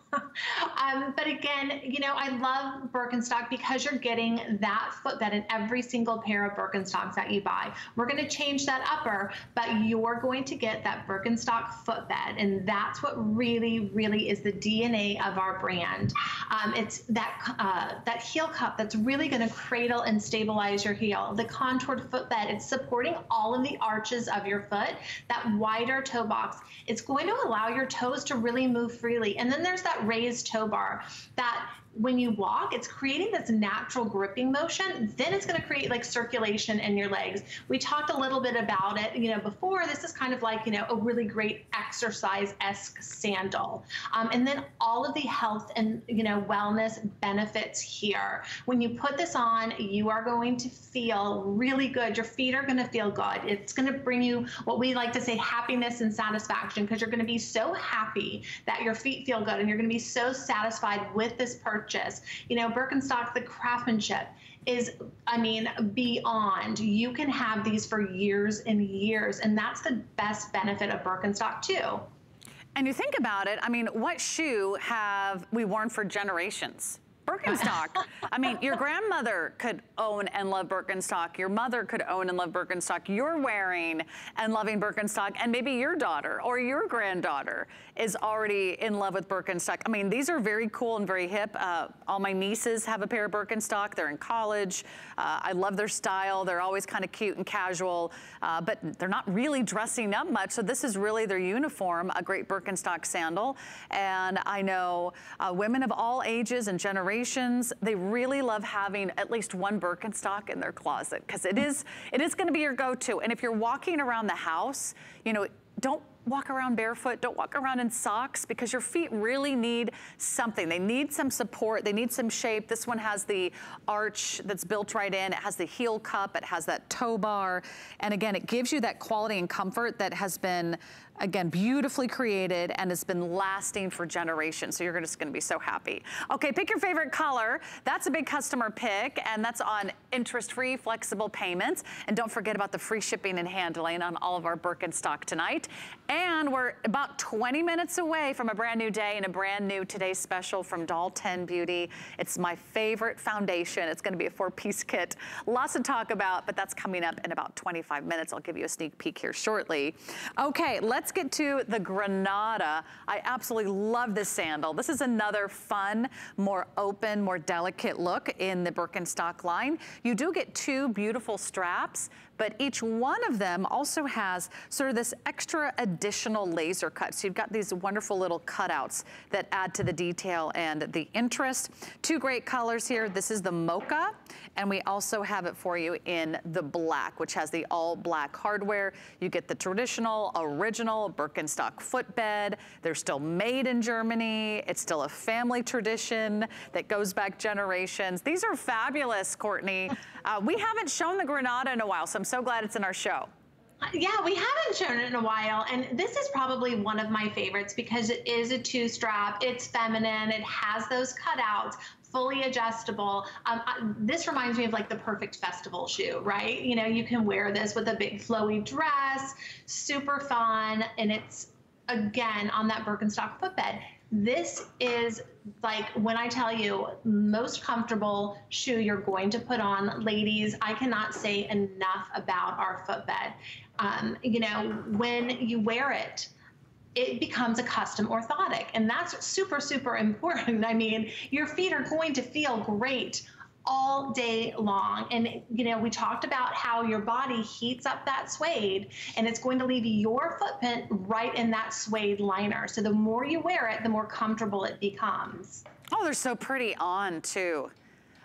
But again, you know, I love Birkenstock because you're getting that footbed in every single pair of Birkenstocks that you buy. We're gonna change that upper, but you're going to get that Birkenstock footbed, and that's what really, really is the DNA of our brand. It's that, that heel cup that's really gonna cradle and stabilize your heel. The contoured footbed, it's supporting all of the arches of your foot, that wider toe box. It's going to allow your toes to really move freely. And then there's that raised toe bar that when you walk, it's creating this natural gripping motion. Then it's going to create like circulation in your legs. We talked a little bit about it, you know, before. This is kind of like, you know, a really great exercise-esque sandal. And then all of the health and, you know, wellness benefits here. When you put this on, you are going to feel really good. Your feet are going to feel good. It's going to bring you what we like to say happiness and satisfaction, because you're going to be so happy that your feet feel good, and you're going to be so satisfied with this purchase. You know, Birkenstock, the craftsmanship is, I mean, beyond. You can have these for years and years, and that's the best benefit of Birkenstock too. And you think about it, I mean, what shoe have we worn for generations? Birkenstock. I mean, your grandmother could own and love Birkenstock. Your mother could own and love Birkenstock. You're wearing and loving Birkenstock, and maybe your daughter or your granddaughter is already in love with Birkenstock. I mean, these are very cool and very hip. All my nieces have a pair of Birkenstock. They're in college. I love their style. They're always kind of cute and casual, but they're not really dressing up much, so this is really their uniform, a great Birkenstock sandal. And I know women of all ages and generations, they really love having at least one Birkenstock in their closet, because it is going to be your go-to. And if you're walking around the house, you know, don't walk around barefoot, don't walk around in socks, because your feet really need something. They need some support, they need some shape. This one has the arch that's built right in, it has the heel cup, it has that toe bar. And again, it gives you that quality and comfort that has been, again, beautifully created and has been lasting for generations. So you're just gonna be so happy. Okay, pick your favorite color. That's a big customer pick, and that's on interest-free, flexible payments. And don't forget about the free shipping and handling on all of our Birkenstock tonight. And we're about 20 minutes away from a brand new day and a brand new today's special from Doll 10 Beauty. It's my favorite foundation. It's gonna be a 4-piece kit. Lots to talk about, but that's coming up in about 25 minutes. I'll give you a sneak peek here shortly. Okay, let's get to the Granada. I absolutely love this sandal. This is another fun, more open, more delicate look in the Birkenstock line. You do get two beautiful straps, but each one of them also has sort of this extra additional laser cut. So you've got these wonderful little cutouts that add to the detail and the interest. Two great colors here. This is the mocha, and we also have it for you in the black, which has the all black hardware. You get the traditional, original Birkenstock footbed. They're still made in Germany. It's still a family tradition that goes back generations. These are fabulous, Kourtney. We haven't shown the Granada in a while, so I'm so glad it's in our show. Yeah, we haven't shown it in a while, and this is probably one of my favorites because it is a 2-strap, it's feminine, it has those cutouts, fully adjustable. This reminds me of like the perfect festival shoe, right? You know, you can wear this with a big flowy dress, super fun, and it's, again, on that Birkenstock footbed. This is like, when I tell you, most comfortable shoe you're going to put on. Ladies, I cannot say enough about our footbed. You know, when you wear it, it becomes a custom orthotic. And that's super, super important. I mean, your feet are going to feel great all day long. And, you know, we talked about how your body heats up that suede, and it's going to leave your footprint right in that suede liner. So the more you wear it, the more comfortable it becomes. Oh, they're so pretty on too.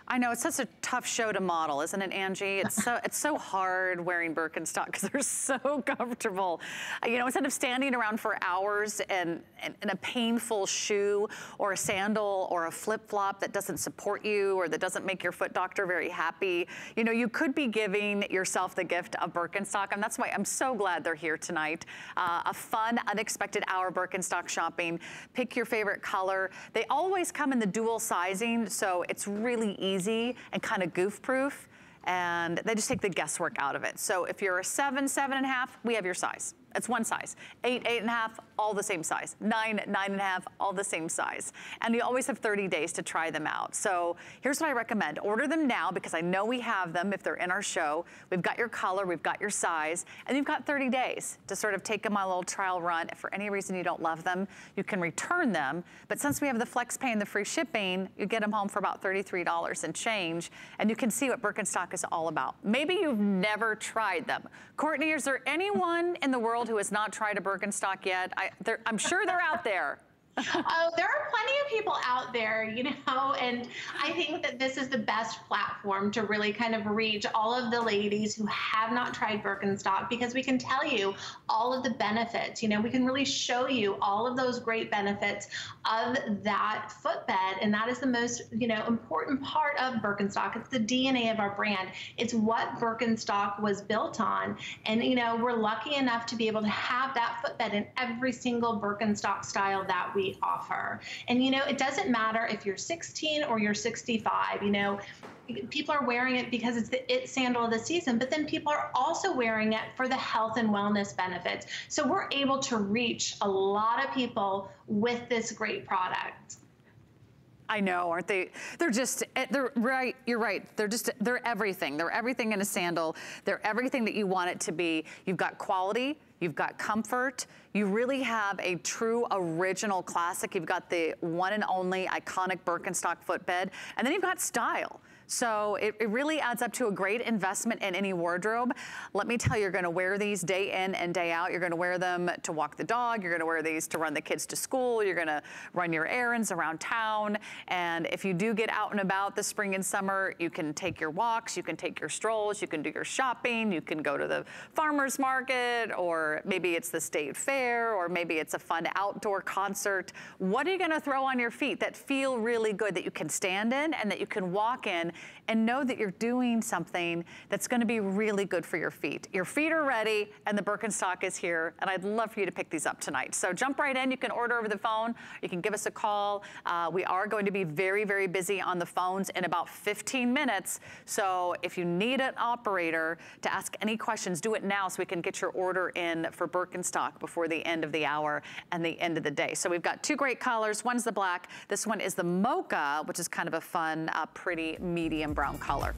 I know, it's such a tough show to model, isn't it, Angie? It's so hard wearing Birkenstock because they're so comfortable. You know, instead of standing around for hours in a painful shoe or a sandal or a flip-flop that doesn't support you or that doesn't make your foot doctor very happy, you know, you could be giving yourself the gift of Birkenstock, and that's why I'm so glad they're here tonight. A fun, unexpected hour of Birkenstock shopping. Pick your favorite color. They always come in the dual sizing, so it's really easy and kind of goof-proof, and they just take the guesswork out of it. So if you're a 7, 7.5, we have your size. It's one size. 8, 8.5, all the same size. 9, 9.5, all the same size. And you always have 30 days to try them out. So here's what I recommend. Order them now, because I know we have them if they're in our show. We've got your color, we've got your size, and you've got 30 days to sort of take them on a little trial run. If for any reason you don't love them, you can return them. But since we have the FlexPay and the free shipping, you get them home for about $33 and change, and you can see what Birkenstock is all about. Maybe you've never tried them. Kourtney, is there anyone in the world who has not tried a Birkenstock yet? I'm sure they're out there. Oh, there are plenty of people out there, you know, and I think that this is the best platform to really kind of reach all of the ladies who have not tried Birkenstock, because we can tell you all of the benefits. You know, we can really show you all of those great benefits of that footbed, and that is the most, you know, important part of Birkenstock. It's the DNA of our brand. It's what Birkenstock was built on, and, you know, we're lucky enough to be able to have that footbed in every single Birkenstock style that we offer. And, you know, it doesn't matter if you're 16 or you're 65, you know, people are wearing it because it's the it sandal of the season, but then people are also wearing it for the health and wellness benefits. So we're able to reach a lot of people with this great product. I know, aren't they? They're right, you're right. They're everything. They're everything in a sandal. They're everything that you want it to be. You've got quality, you've got comfort, you really have a true original classic. You've got the one and only iconic Birkenstock footbed, and then you've got style. So it really adds up to a great investment in any wardrobe. Let me tell you, you're gonna wear these day in and day out. You're gonna wear them to walk the dog. You're gonna wear these to run the kids to school. You're gonna run your errands around town. And if you do get out and about this spring and summer, you can take your walks, you can take your strolls, you can do your shopping, you can go to the farmer's market, or maybe it's the state fair, or maybe it's a fun outdoor concert. What are you gonna throw on your feet that feel really good, that you can stand in and that you can walk in, and know that you're doing something that's gonna be really good for your feet. Your feet are ready, and the Birkenstock is here, and I'd love for you to pick these up tonight. So jump right in. You can order over the phone. You can give us a call. We are going to be very, very busy on the phones in about 15 minutes. So if you need an operator to ask any questions, do it now so we can get your order in for Birkenstock before the end of the hour and the end of the day. So we've got two great colors. One's the black. This one is the mocha, which is kind of a fun, pretty medium brown color.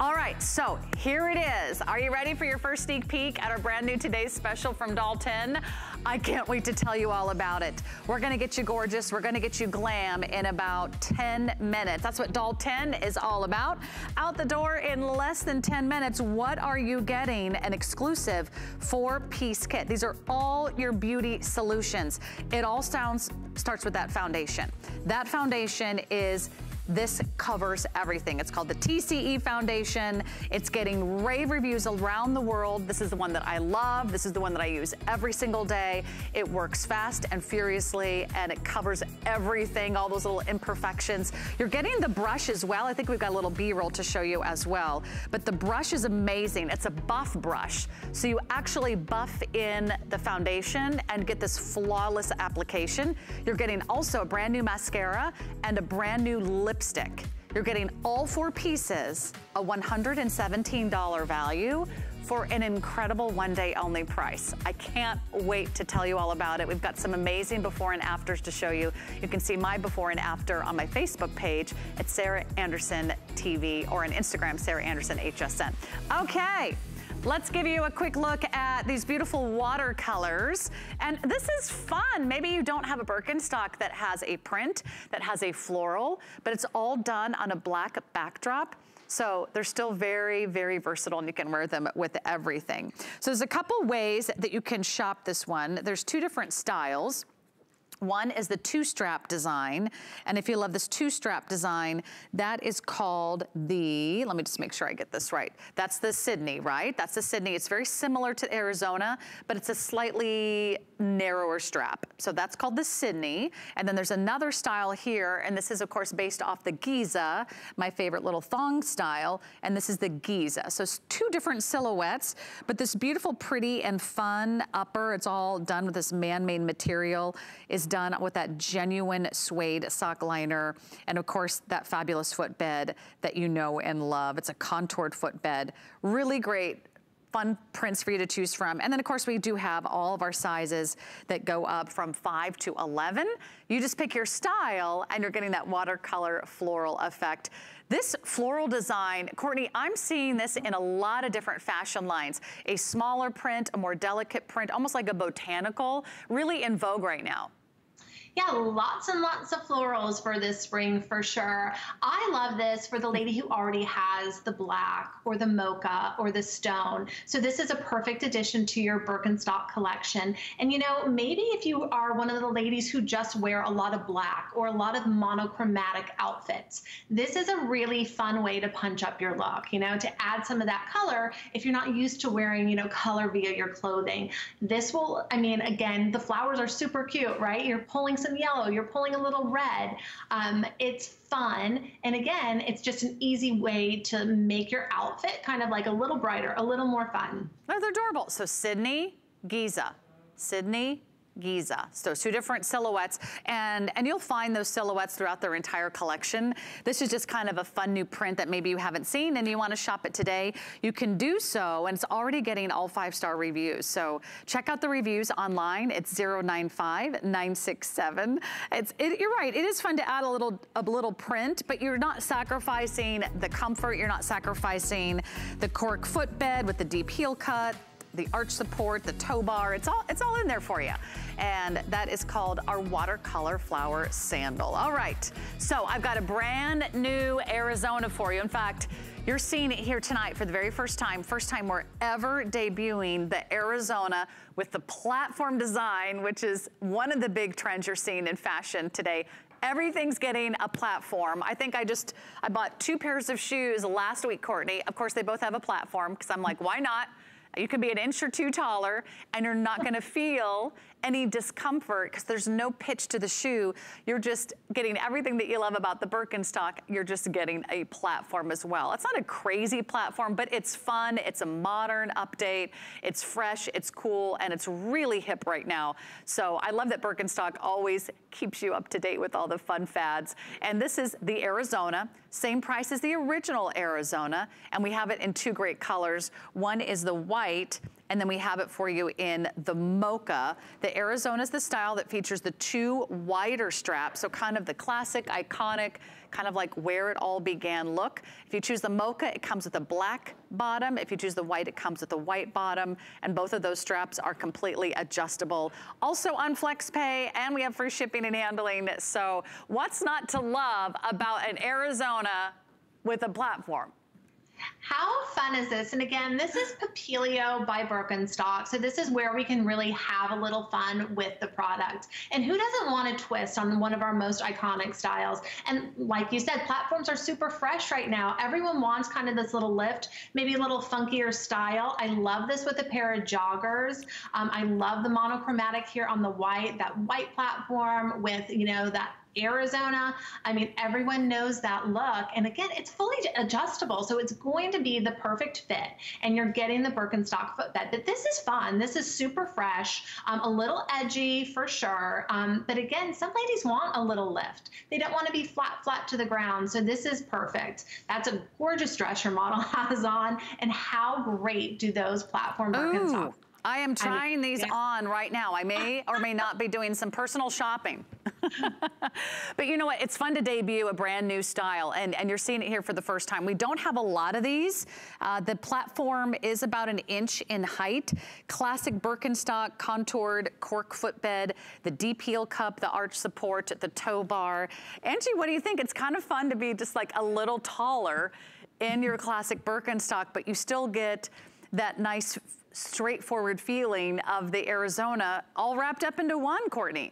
All right, so here it is. Are you ready for your first sneak peek at our brand new Today's Special from Doll 10? I can't wait to tell you all about it. We're gonna get you gorgeous. We're gonna get you glam in about 10 minutes. That's what Doll 10 is all about. Out the door in less than 10 minutes, what are you getting? An exclusive 4-piece kit. These are all your beauty solutions. It all starts with that foundation. That foundation is this covers everything. It's called the TCE Foundation. It's getting rave reviews around the world. This is the one that I love. This is the one that I use every single day. It works fast and furiously, and it covers everything, all those little imperfections. You're getting the brush as well. I think we've got a little B-roll to show you as well. But the brush is amazing. It's a buff brush. So you actually buff in the foundation and get this flawless application. You're getting also a brand new mascara and a brand new lip lipstick. You're getting all 4 pieces, a $117 value for an incredible one-day only price. I can't wait to tell you all about it. We've got some amazing before and afters to show you. You can see my before and after on my Facebook page at Sarah Anderson TV, or on Instagram, Sarah Anderson HSN. Okay, Let's give you a quick look at these beautiful watercolors. And this is fun. Maybe you don't have a Birkenstock that has a print, that has a floral, but it's all done on a black backdrop. So they're still very, very versatile, and you can wear them with everything. So there's a couple ways that you can shop this one. There's two different styles. One is the two-strap design, and if you love this two-strap design, that is called the, let me just make sure I get this right. That's the Sydney, right? That's the Sydney. It's very similar to Arizona, but it's a slightly narrower strap. So that's called the Sydney, and then there's another style here, and this is, of course, based off the Giza, my favorite little thong style, and this is the Giza. So it's two different silhouettes, but this beautiful, pretty, and fun upper, it's all done with this man-made material, is done with that genuine suede sock liner, and of course that fabulous footbed that you know and love. It's a contoured footbed. Really great, fun prints for you to choose from. And then of course we do have all of our sizes that go up from 5 to 11. You just pick your style and you're getting that watercolor floral effect. This floral design, Kourtney, I'm seeing this in a lot of different fashion lines. A smaller print, a more delicate print, almost like a botanical, really in vogue right now. Yeah, lots and lots of florals for this spring for sure. I love this for the lady who already has the black or the mocha or the stone. So this is a perfect addition to your Birkenstock collection. And you know, maybe if you are one of the ladies who just wear a lot of black or a lot of monochromatic outfits, this is a really fun way to punch up your look, you know, to add some of that color if you're not used to wearing, you know, color via your clothing. This will, I mean, again, the flowers are super cute, right? You're pulling some yellow, you're pulling a little red. It's fun, and again, it's just an easy way to make your outfit kind of like a little brighter, a little more fun. Oh, they're adorable. So Sydney, Giza, Sydney, Giza. So two different silhouettes, and you'll find those silhouettes throughout their entire collection. This is just kind of a fun new print that maybe you haven't seen and you want to shop it today. You can do so, and it's already getting all 5-star reviews. So check out the reviews online. It's 095-967. You're right. It is fun to add a little print, but you're not sacrificing the comfort. You're not sacrificing the cork footbed with the deep heel cut, the arch support, the toe bar. It's all in there for you. And that is called our watercolor flower sandal. All right, so I've got a brand new Arizona for you. In fact, you're seeing it here tonight for the very first time we're ever debuting the Arizona with the platform design, which is one of the big trends you're seeing in fashion today. Everything's getting a platform. I think I bought 2 pairs of shoes last week, Kourtney. Of course, they both have a platform because I'm like, why not? You can be an inch or 2 taller and you're not gonna feel any discomfort because there's no pitch to the shoe. You're just getting everything that you love about the Birkenstock. You're just getting a platform as well. It's not a crazy platform, but it's fun. It's a modern update. It's fresh, it's cool, and it's really hip right now. So I love that Birkenstock always keeps you up to date with all the fun fads. And this is the Arizona, same price as the original Arizona, and we have it in 2 great colors. One is the white, and then we have it for you in the mocha. The Arizona is the style that features the 2 wider straps, so kind of the classic, iconic, kind of like where it all began look. If you choose the mocha, it comes with a black bottom. If you choose the white, it comes with a white bottom. And both of those straps are completely adjustable. Also on FlexPay, and we have free shipping and handling. So what's not to love about an Arizona with a platform? How fun is this? And again, this is Papilio by Birkenstock. So this is where we can really have a little fun with the product. And who doesn't want to twist on one of our most iconic styles? And like you said, platforms are super fresh right now. Everyone wants kind of this little lift, maybe a little funkier style. I love this with a pair of joggers. I love the monochromatic here on the white, that white platform with, you know, that Arizona. I mean, everyone knows that look. And again, it's fully adjustable. So it's going to be the perfect fit. And you're getting the Birkenstock footbed. But this is fun. This is super fresh, a little edgy for sure. But again, some ladies want a little lift. They don't want to be flat, flat to the ground. So this is perfect. That's a gorgeous dress your model has on. And how great do those platform Birkenstock? I am trying these on right now. I may or may not be doing some personal shopping. But you know what? It's fun to debut a brand new style, and you're seeing it here for the first time. We don't have a lot of these. The platform is about an inch in height. Classic Birkenstock contoured cork footbed, the deep heel cup, the arch support, the toe bar. Angie, what do you think? It's kind of fun to be just like a little taller in your classic Birkenstock, but you still get that nice straightforward feeling of the Arizona all wrapped up into one, Kourtney.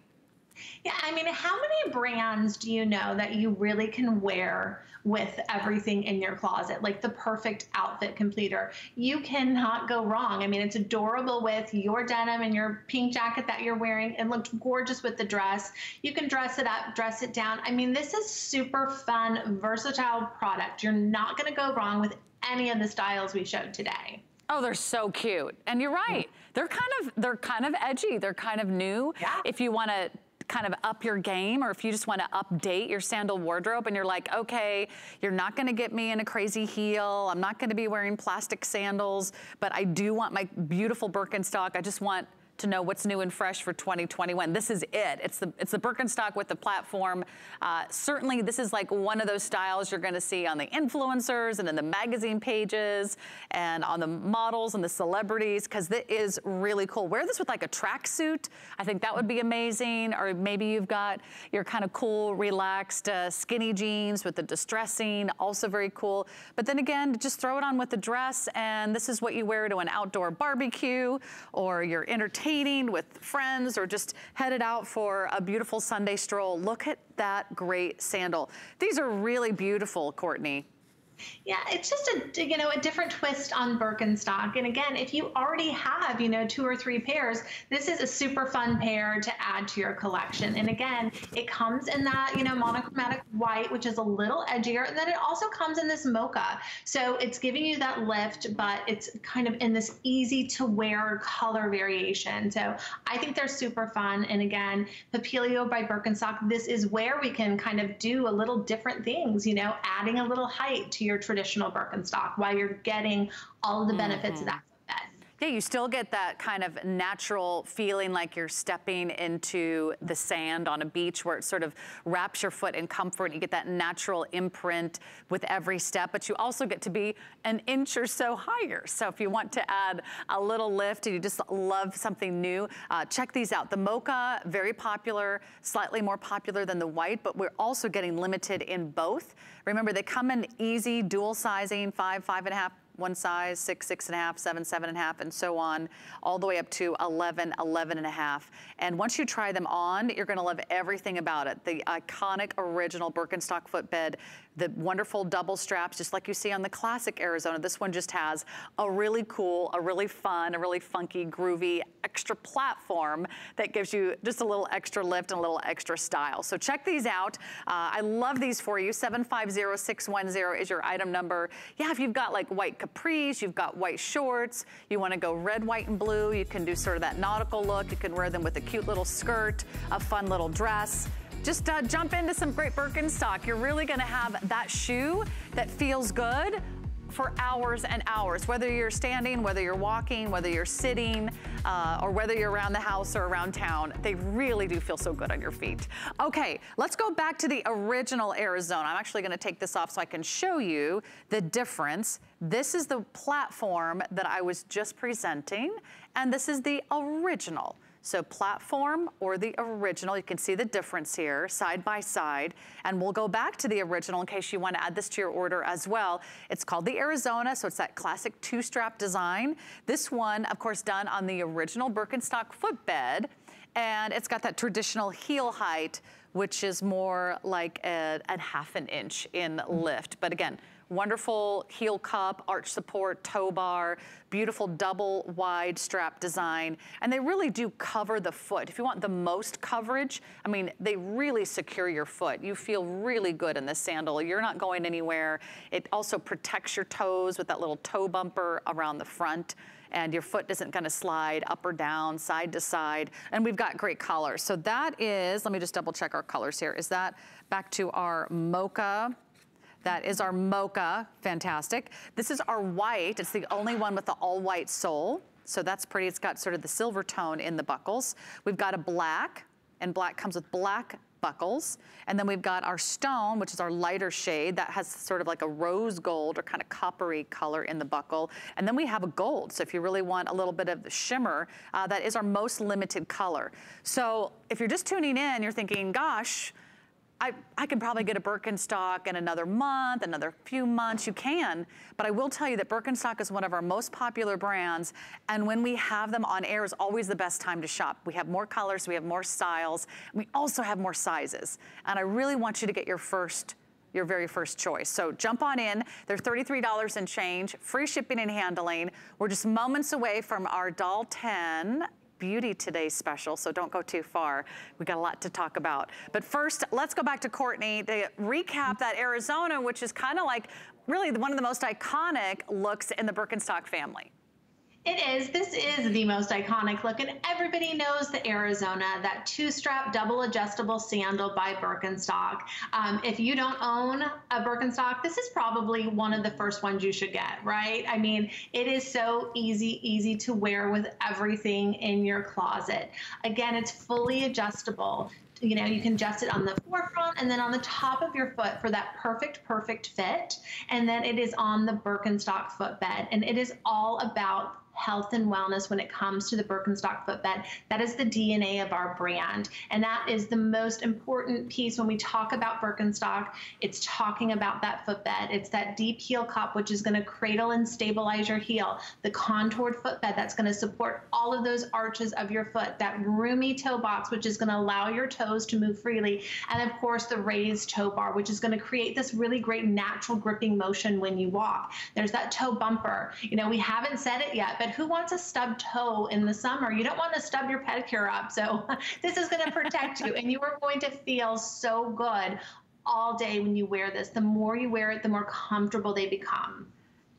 Yeah, I mean, how many brands do you know that you really can wear with everything in your closet, like the perfect outfit completer? You cannot go wrong. I mean, it's adorable with your denim and your pink jacket that you're wearing. It looked gorgeous with the dress. You can dress it up, dress it down. I mean, this is super fun, versatile product. You're not going to go wrong with any of the styles we showed today. Oh, they're so cute. And you're right. They're kind of edgy. They're kind of new. Yeah. If you want to kind of up your game, or if you just want to update your sandal wardrobe and you're like, okay, you're not going to get me in a crazy heel. I'm not going to be wearing plastic sandals, but I do want my beautiful Birkenstock. I just want to know what's new and fresh for 2021. This is it. It's the Birkenstock with the platform. Certainly, this is like one of those styles you're going to see on the influencers and in the magazine pages and on the models and the celebrities, because it is really cool. Wear this with like a tracksuit. I think that would be amazing. Or maybe you've got your kind of cool, relaxed skinny jeans with the distressing, also very cool. But then again, just throw it on with the dress, and this is what you wear to an outdoor barbecue or your entertainment with friends, or just headed out for a beautiful Sunday stroll. Look at that great sandal. These are really beautiful, Kourtney. Yeah, it's just a different twist on Birkenstock. And again, if you already have, you know, 2 or 3 pairs, this is a super fun pair to add to your collection. And again, it comes in that, you know, monochromatic white, which is a little edgier. And then it also comes in this mocha. So it's giving you that lift, but it's kind of in this easy to wear color variation. So I think they're super fun. And again, Papilio by Birkenstock, this is where we can kind of do a little different things, you know, adding a little height to your traditional Birkenstock while you're getting all of the benefits of that. Yeah, you still get that kind of natural feeling like you're stepping into the sand on a beach, where it sort of wraps your foot in comfort. You get that natural imprint with every step, but you also get to be an inch or so higher. So if you want to add a little lift and you just love something new, check these out. The mocha, very popular, slightly more popular than the white, but we're also getting limited in both. Remember, they come in easy dual sizing, 5, 5.5, one size, 6, 6.5, 7, 7.5, and so on, all the way up to 11, 11.5. And once you try them on, you're gonna love everything about it. The iconic original Birkenstock footbed, the wonderful double straps, just like you see on the classic Arizona. This one just has a really cool, a really fun, a really funky, groovy, extra platform that gives you just a little extra lift and a little extra style. So check these out. I love these for you. 750610 is your item number. Yeah, if you've got like white capris, you've got white shorts, you wanna go red, white, and blue, you can do sort of that nautical look. You can wear them with a cute little skirt, a fun little dress. Just jump into some great Birkenstock. You're really gonna have that shoe that feels good for hours and hours, whether you're standing, whether you're walking, whether you're sitting, or whether you're around the house or around town. They really do feel so good on your feet. Okay, let's go back to the original Arizona. I'm actually gonna take this off so I can show you the difference. This is the platform that I was just presenting, and this is the original. So platform or the original, you can see the difference here, side by side. And we'll go back to the original in case you want to add this to your order as well. It's called the Arizona, so it's that classic 2-strap design. This one, of course, done on the original Birkenstock footbed. And it's got that traditional heel height, which is more like a half an inch in lift. But again, wonderful heel cup, arch support, toe bar, beautiful double wide strap design. And they really do cover the foot. If you want the most coverage, I mean, they really secure your foot. You feel really good in this sandal. You're not going anywhere. It also protects your toes with that little toe bumper around the front, and your foot isn't gonna slide up or down, side to side. And we've got great colors. So that is, let me just double check our colors here. Is that back to our mocha? That is our mocha, fantastic. This is our white, it's the only one with the all white sole. So that's pretty, it's got sort of the silver tone in the buckles. We've got a black, and black comes with black buckles. And then we've got our stone, which is our lighter shade that has sort of like a rose gold or kind of coppery color in the buckle. And then we have a gold. So if you really want a little bit of the shimmer, that is our most limited color. So if you're just tuning in, you're thinking, gosh, I can probably get a Birkenstock in another month, another few months, you can. But I will tell you that Birkenstock is one of our most popular brands, and when we have them on air is always the best time to shop. We have more colors, we have more styles, we also have more sizes. And I really want you to get your very first choice. So jump on in, they're $33 and change, free shipping and handling. We're just moments away from our Doll 10 Beauty Today special, so don't go too far. We got a lot to talk about. But first, let's go back to Kourtney to recap that Arizona, which is kind of like really one of the most iconic looks in the Birkenstock family. It is. This is the most iconic look, and everybody knows the Arizona, that two-strap double adjustable sandal by Birkenstock. If you don't own a Birkenstock, this is probably one of the first ones you should get, right? I mean, it is so easy to wear with everything in your closet. Again, it's fully adjustable. You know, you can adjust it on the forefront and then on the top of your foot for that perfect fit. And then it is on the Birkenstock footbed, and it is all about health and wellness when it comes to the Birkenstock footbed. That is the DNA of our brand, and that is the most important piece when we talk about Birkenstock. It's talking about that footbed. It's that deep heel cup, which is going to cradle and stabilize your heel, the contoured footbed that's going to support all of those arches of your foot, that roomy toe box, which is going to allow your toes to move freely, and of course the raised toe bar, which is going to create this really great natural gripping motion when you walk. There's that toe bumper. You know, we haven't said it yet, but who wants a stubbed toe in the summer? You don't want to stub your pedicure up. So this is going to protect you, and you are going to feel so good all day when you wear this. The more you wear it, the more comfortable they become.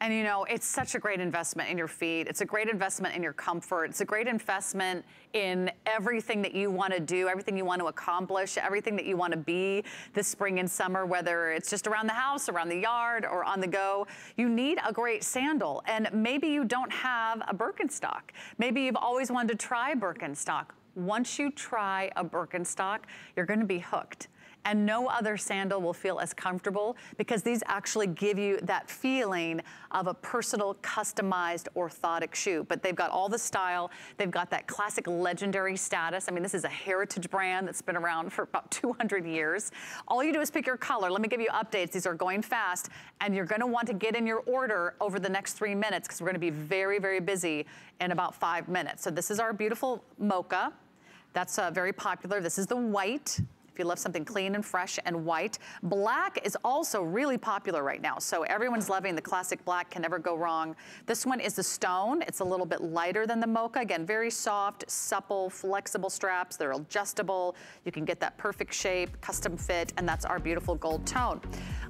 And you know, it's such a great investment in your feet. It's a great investment in your comfort. It's a great investment in everything that you want to do, everything you want to accomplish, everything that you want to be this spring and summer, whether it's just around the house, around the yard, or on the go. You need a great sandal, and maybe you don't have a Birkenstock. Maybe you've always wanted to try Birkenstock. Once you try a Birkenstock, you're going to be hooked. And no other sandal will feel as comfortable, because these actually give you that feeling of a personal, customized, orthotic shoe. But they've got all the style. They've got that classic legendary status. I mean, this is a heritage brand that's been around for about 200 years. All you do is pick your color. Let me give you updates. These are going fast, and you're gonna want to get in your order over the next 3 minutes, because we're gonna be very, very busy in about 5 minutes. So this is our beautiful mocha. That's very popular. This is the white. If you love something clean and fresh and white. Black is also really popular right now. So everyone's loving the classic black, can never go wrong. This one is the stone. It's a little bit lighter than the mocha. Again, very soft, supple, flexible straps. They're adjustable. You can get that perfect shape, custom fit, and that's our beautiful gold tone.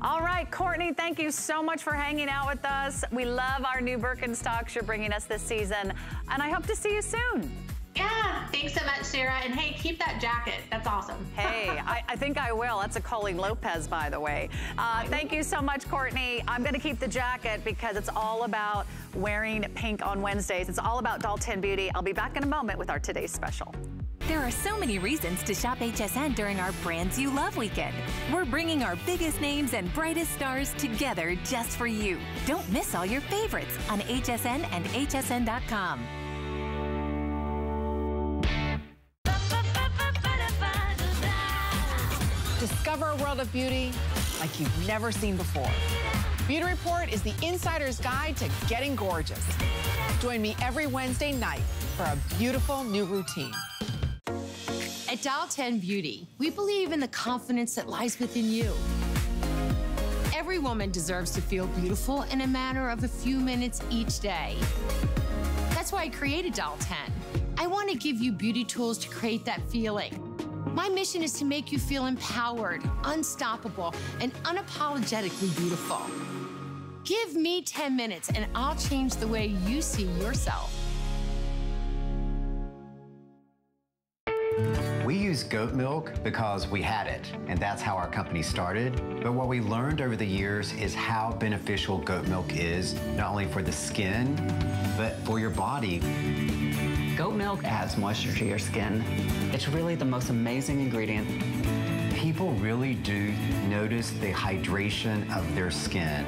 All right, Kourtney, thank you so much for hanging out with us. We love our new Birkenstocks you're bringing us this season, and I hope to see you soon. Yeah, thanks so much, Sarah. And hey, keep that jacket. That's awesome. Hey, I think I will. That's a Colleen Lopez, by the way. Thank you so much, Kourtney. I'm going to keep the jacket, because it's all about wearing pink on Wednesdays. It's all about Doll 10 Beauty. I'll be back in a moment with our today's special. There are so many reasons to shop HSN during our Brands You Love weekend. We're bringing our biggest names and brightest stars together just for you. Don't miss all your favorites on HSN and HSN.com. Discover a world of beauty like you've never seen before. Beauty Report is the insider's guide to getting gorgeous. Join me every Wednesday night for a beautiful new routine. At Doll 10 Beauty, we believe in the confidence that lies within you. Every woman deserves to feel beautiful in a matter of a few minutes each day. That's why I created Doll 10. I want to give you beauty tools to create that feeling. My mission is to make you feel empowered, unstoppable, and unapologetically beautiful. Give me 10 minutes and I'll change the way you see yourself. We use goat milk because we had it, and that's how our company started. But what we learned over the years is how beneficial goat milk is, not only for the skin, but for your body. Goat milk adds moisture to your skin. It's really the most amazing ingredient. people really do notice the hydration of their skin.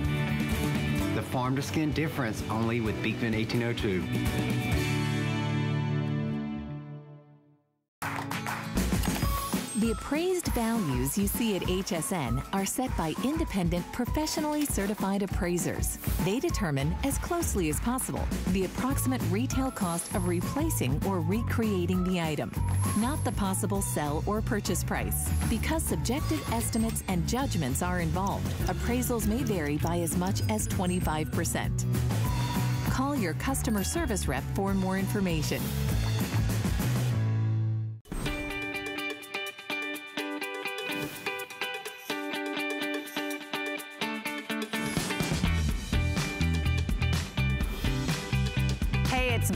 The farm to skin difference, only with Beekman 1802. The appraised values you see at HSN are set by independent, professionally certified appraisers. They determine, as closely as possible, the approximate retail cost of replacing or recreating the item, not the possible sell or purchase price. Because subjective estimates and judgments are involved, appraisals may vary by as much as 25%. Call your customer service rep for more information.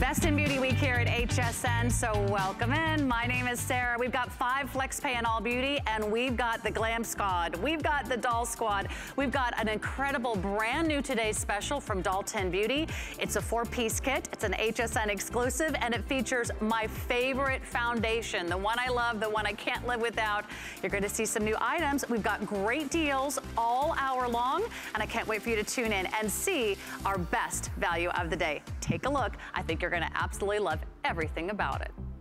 Best in Beauty Week here at HSN, so welcome in. My name is Sarah. We've got 5 FlexPay and All Beauty, and we've got the Glam Squad. We've got the Doll Squad. We've got an incredible brand new today's special from Doll 10 Beauty. It's a 4-piece kit. It's an HSN exclusive, and it features my favorite foundation, the one I love, the one I can't live without. You're going to see some new items. We've got great deals all hour long, and I can't wait for you to tune in and see our best value of the day. Take a look. I think you're going to absolutely love everything about it.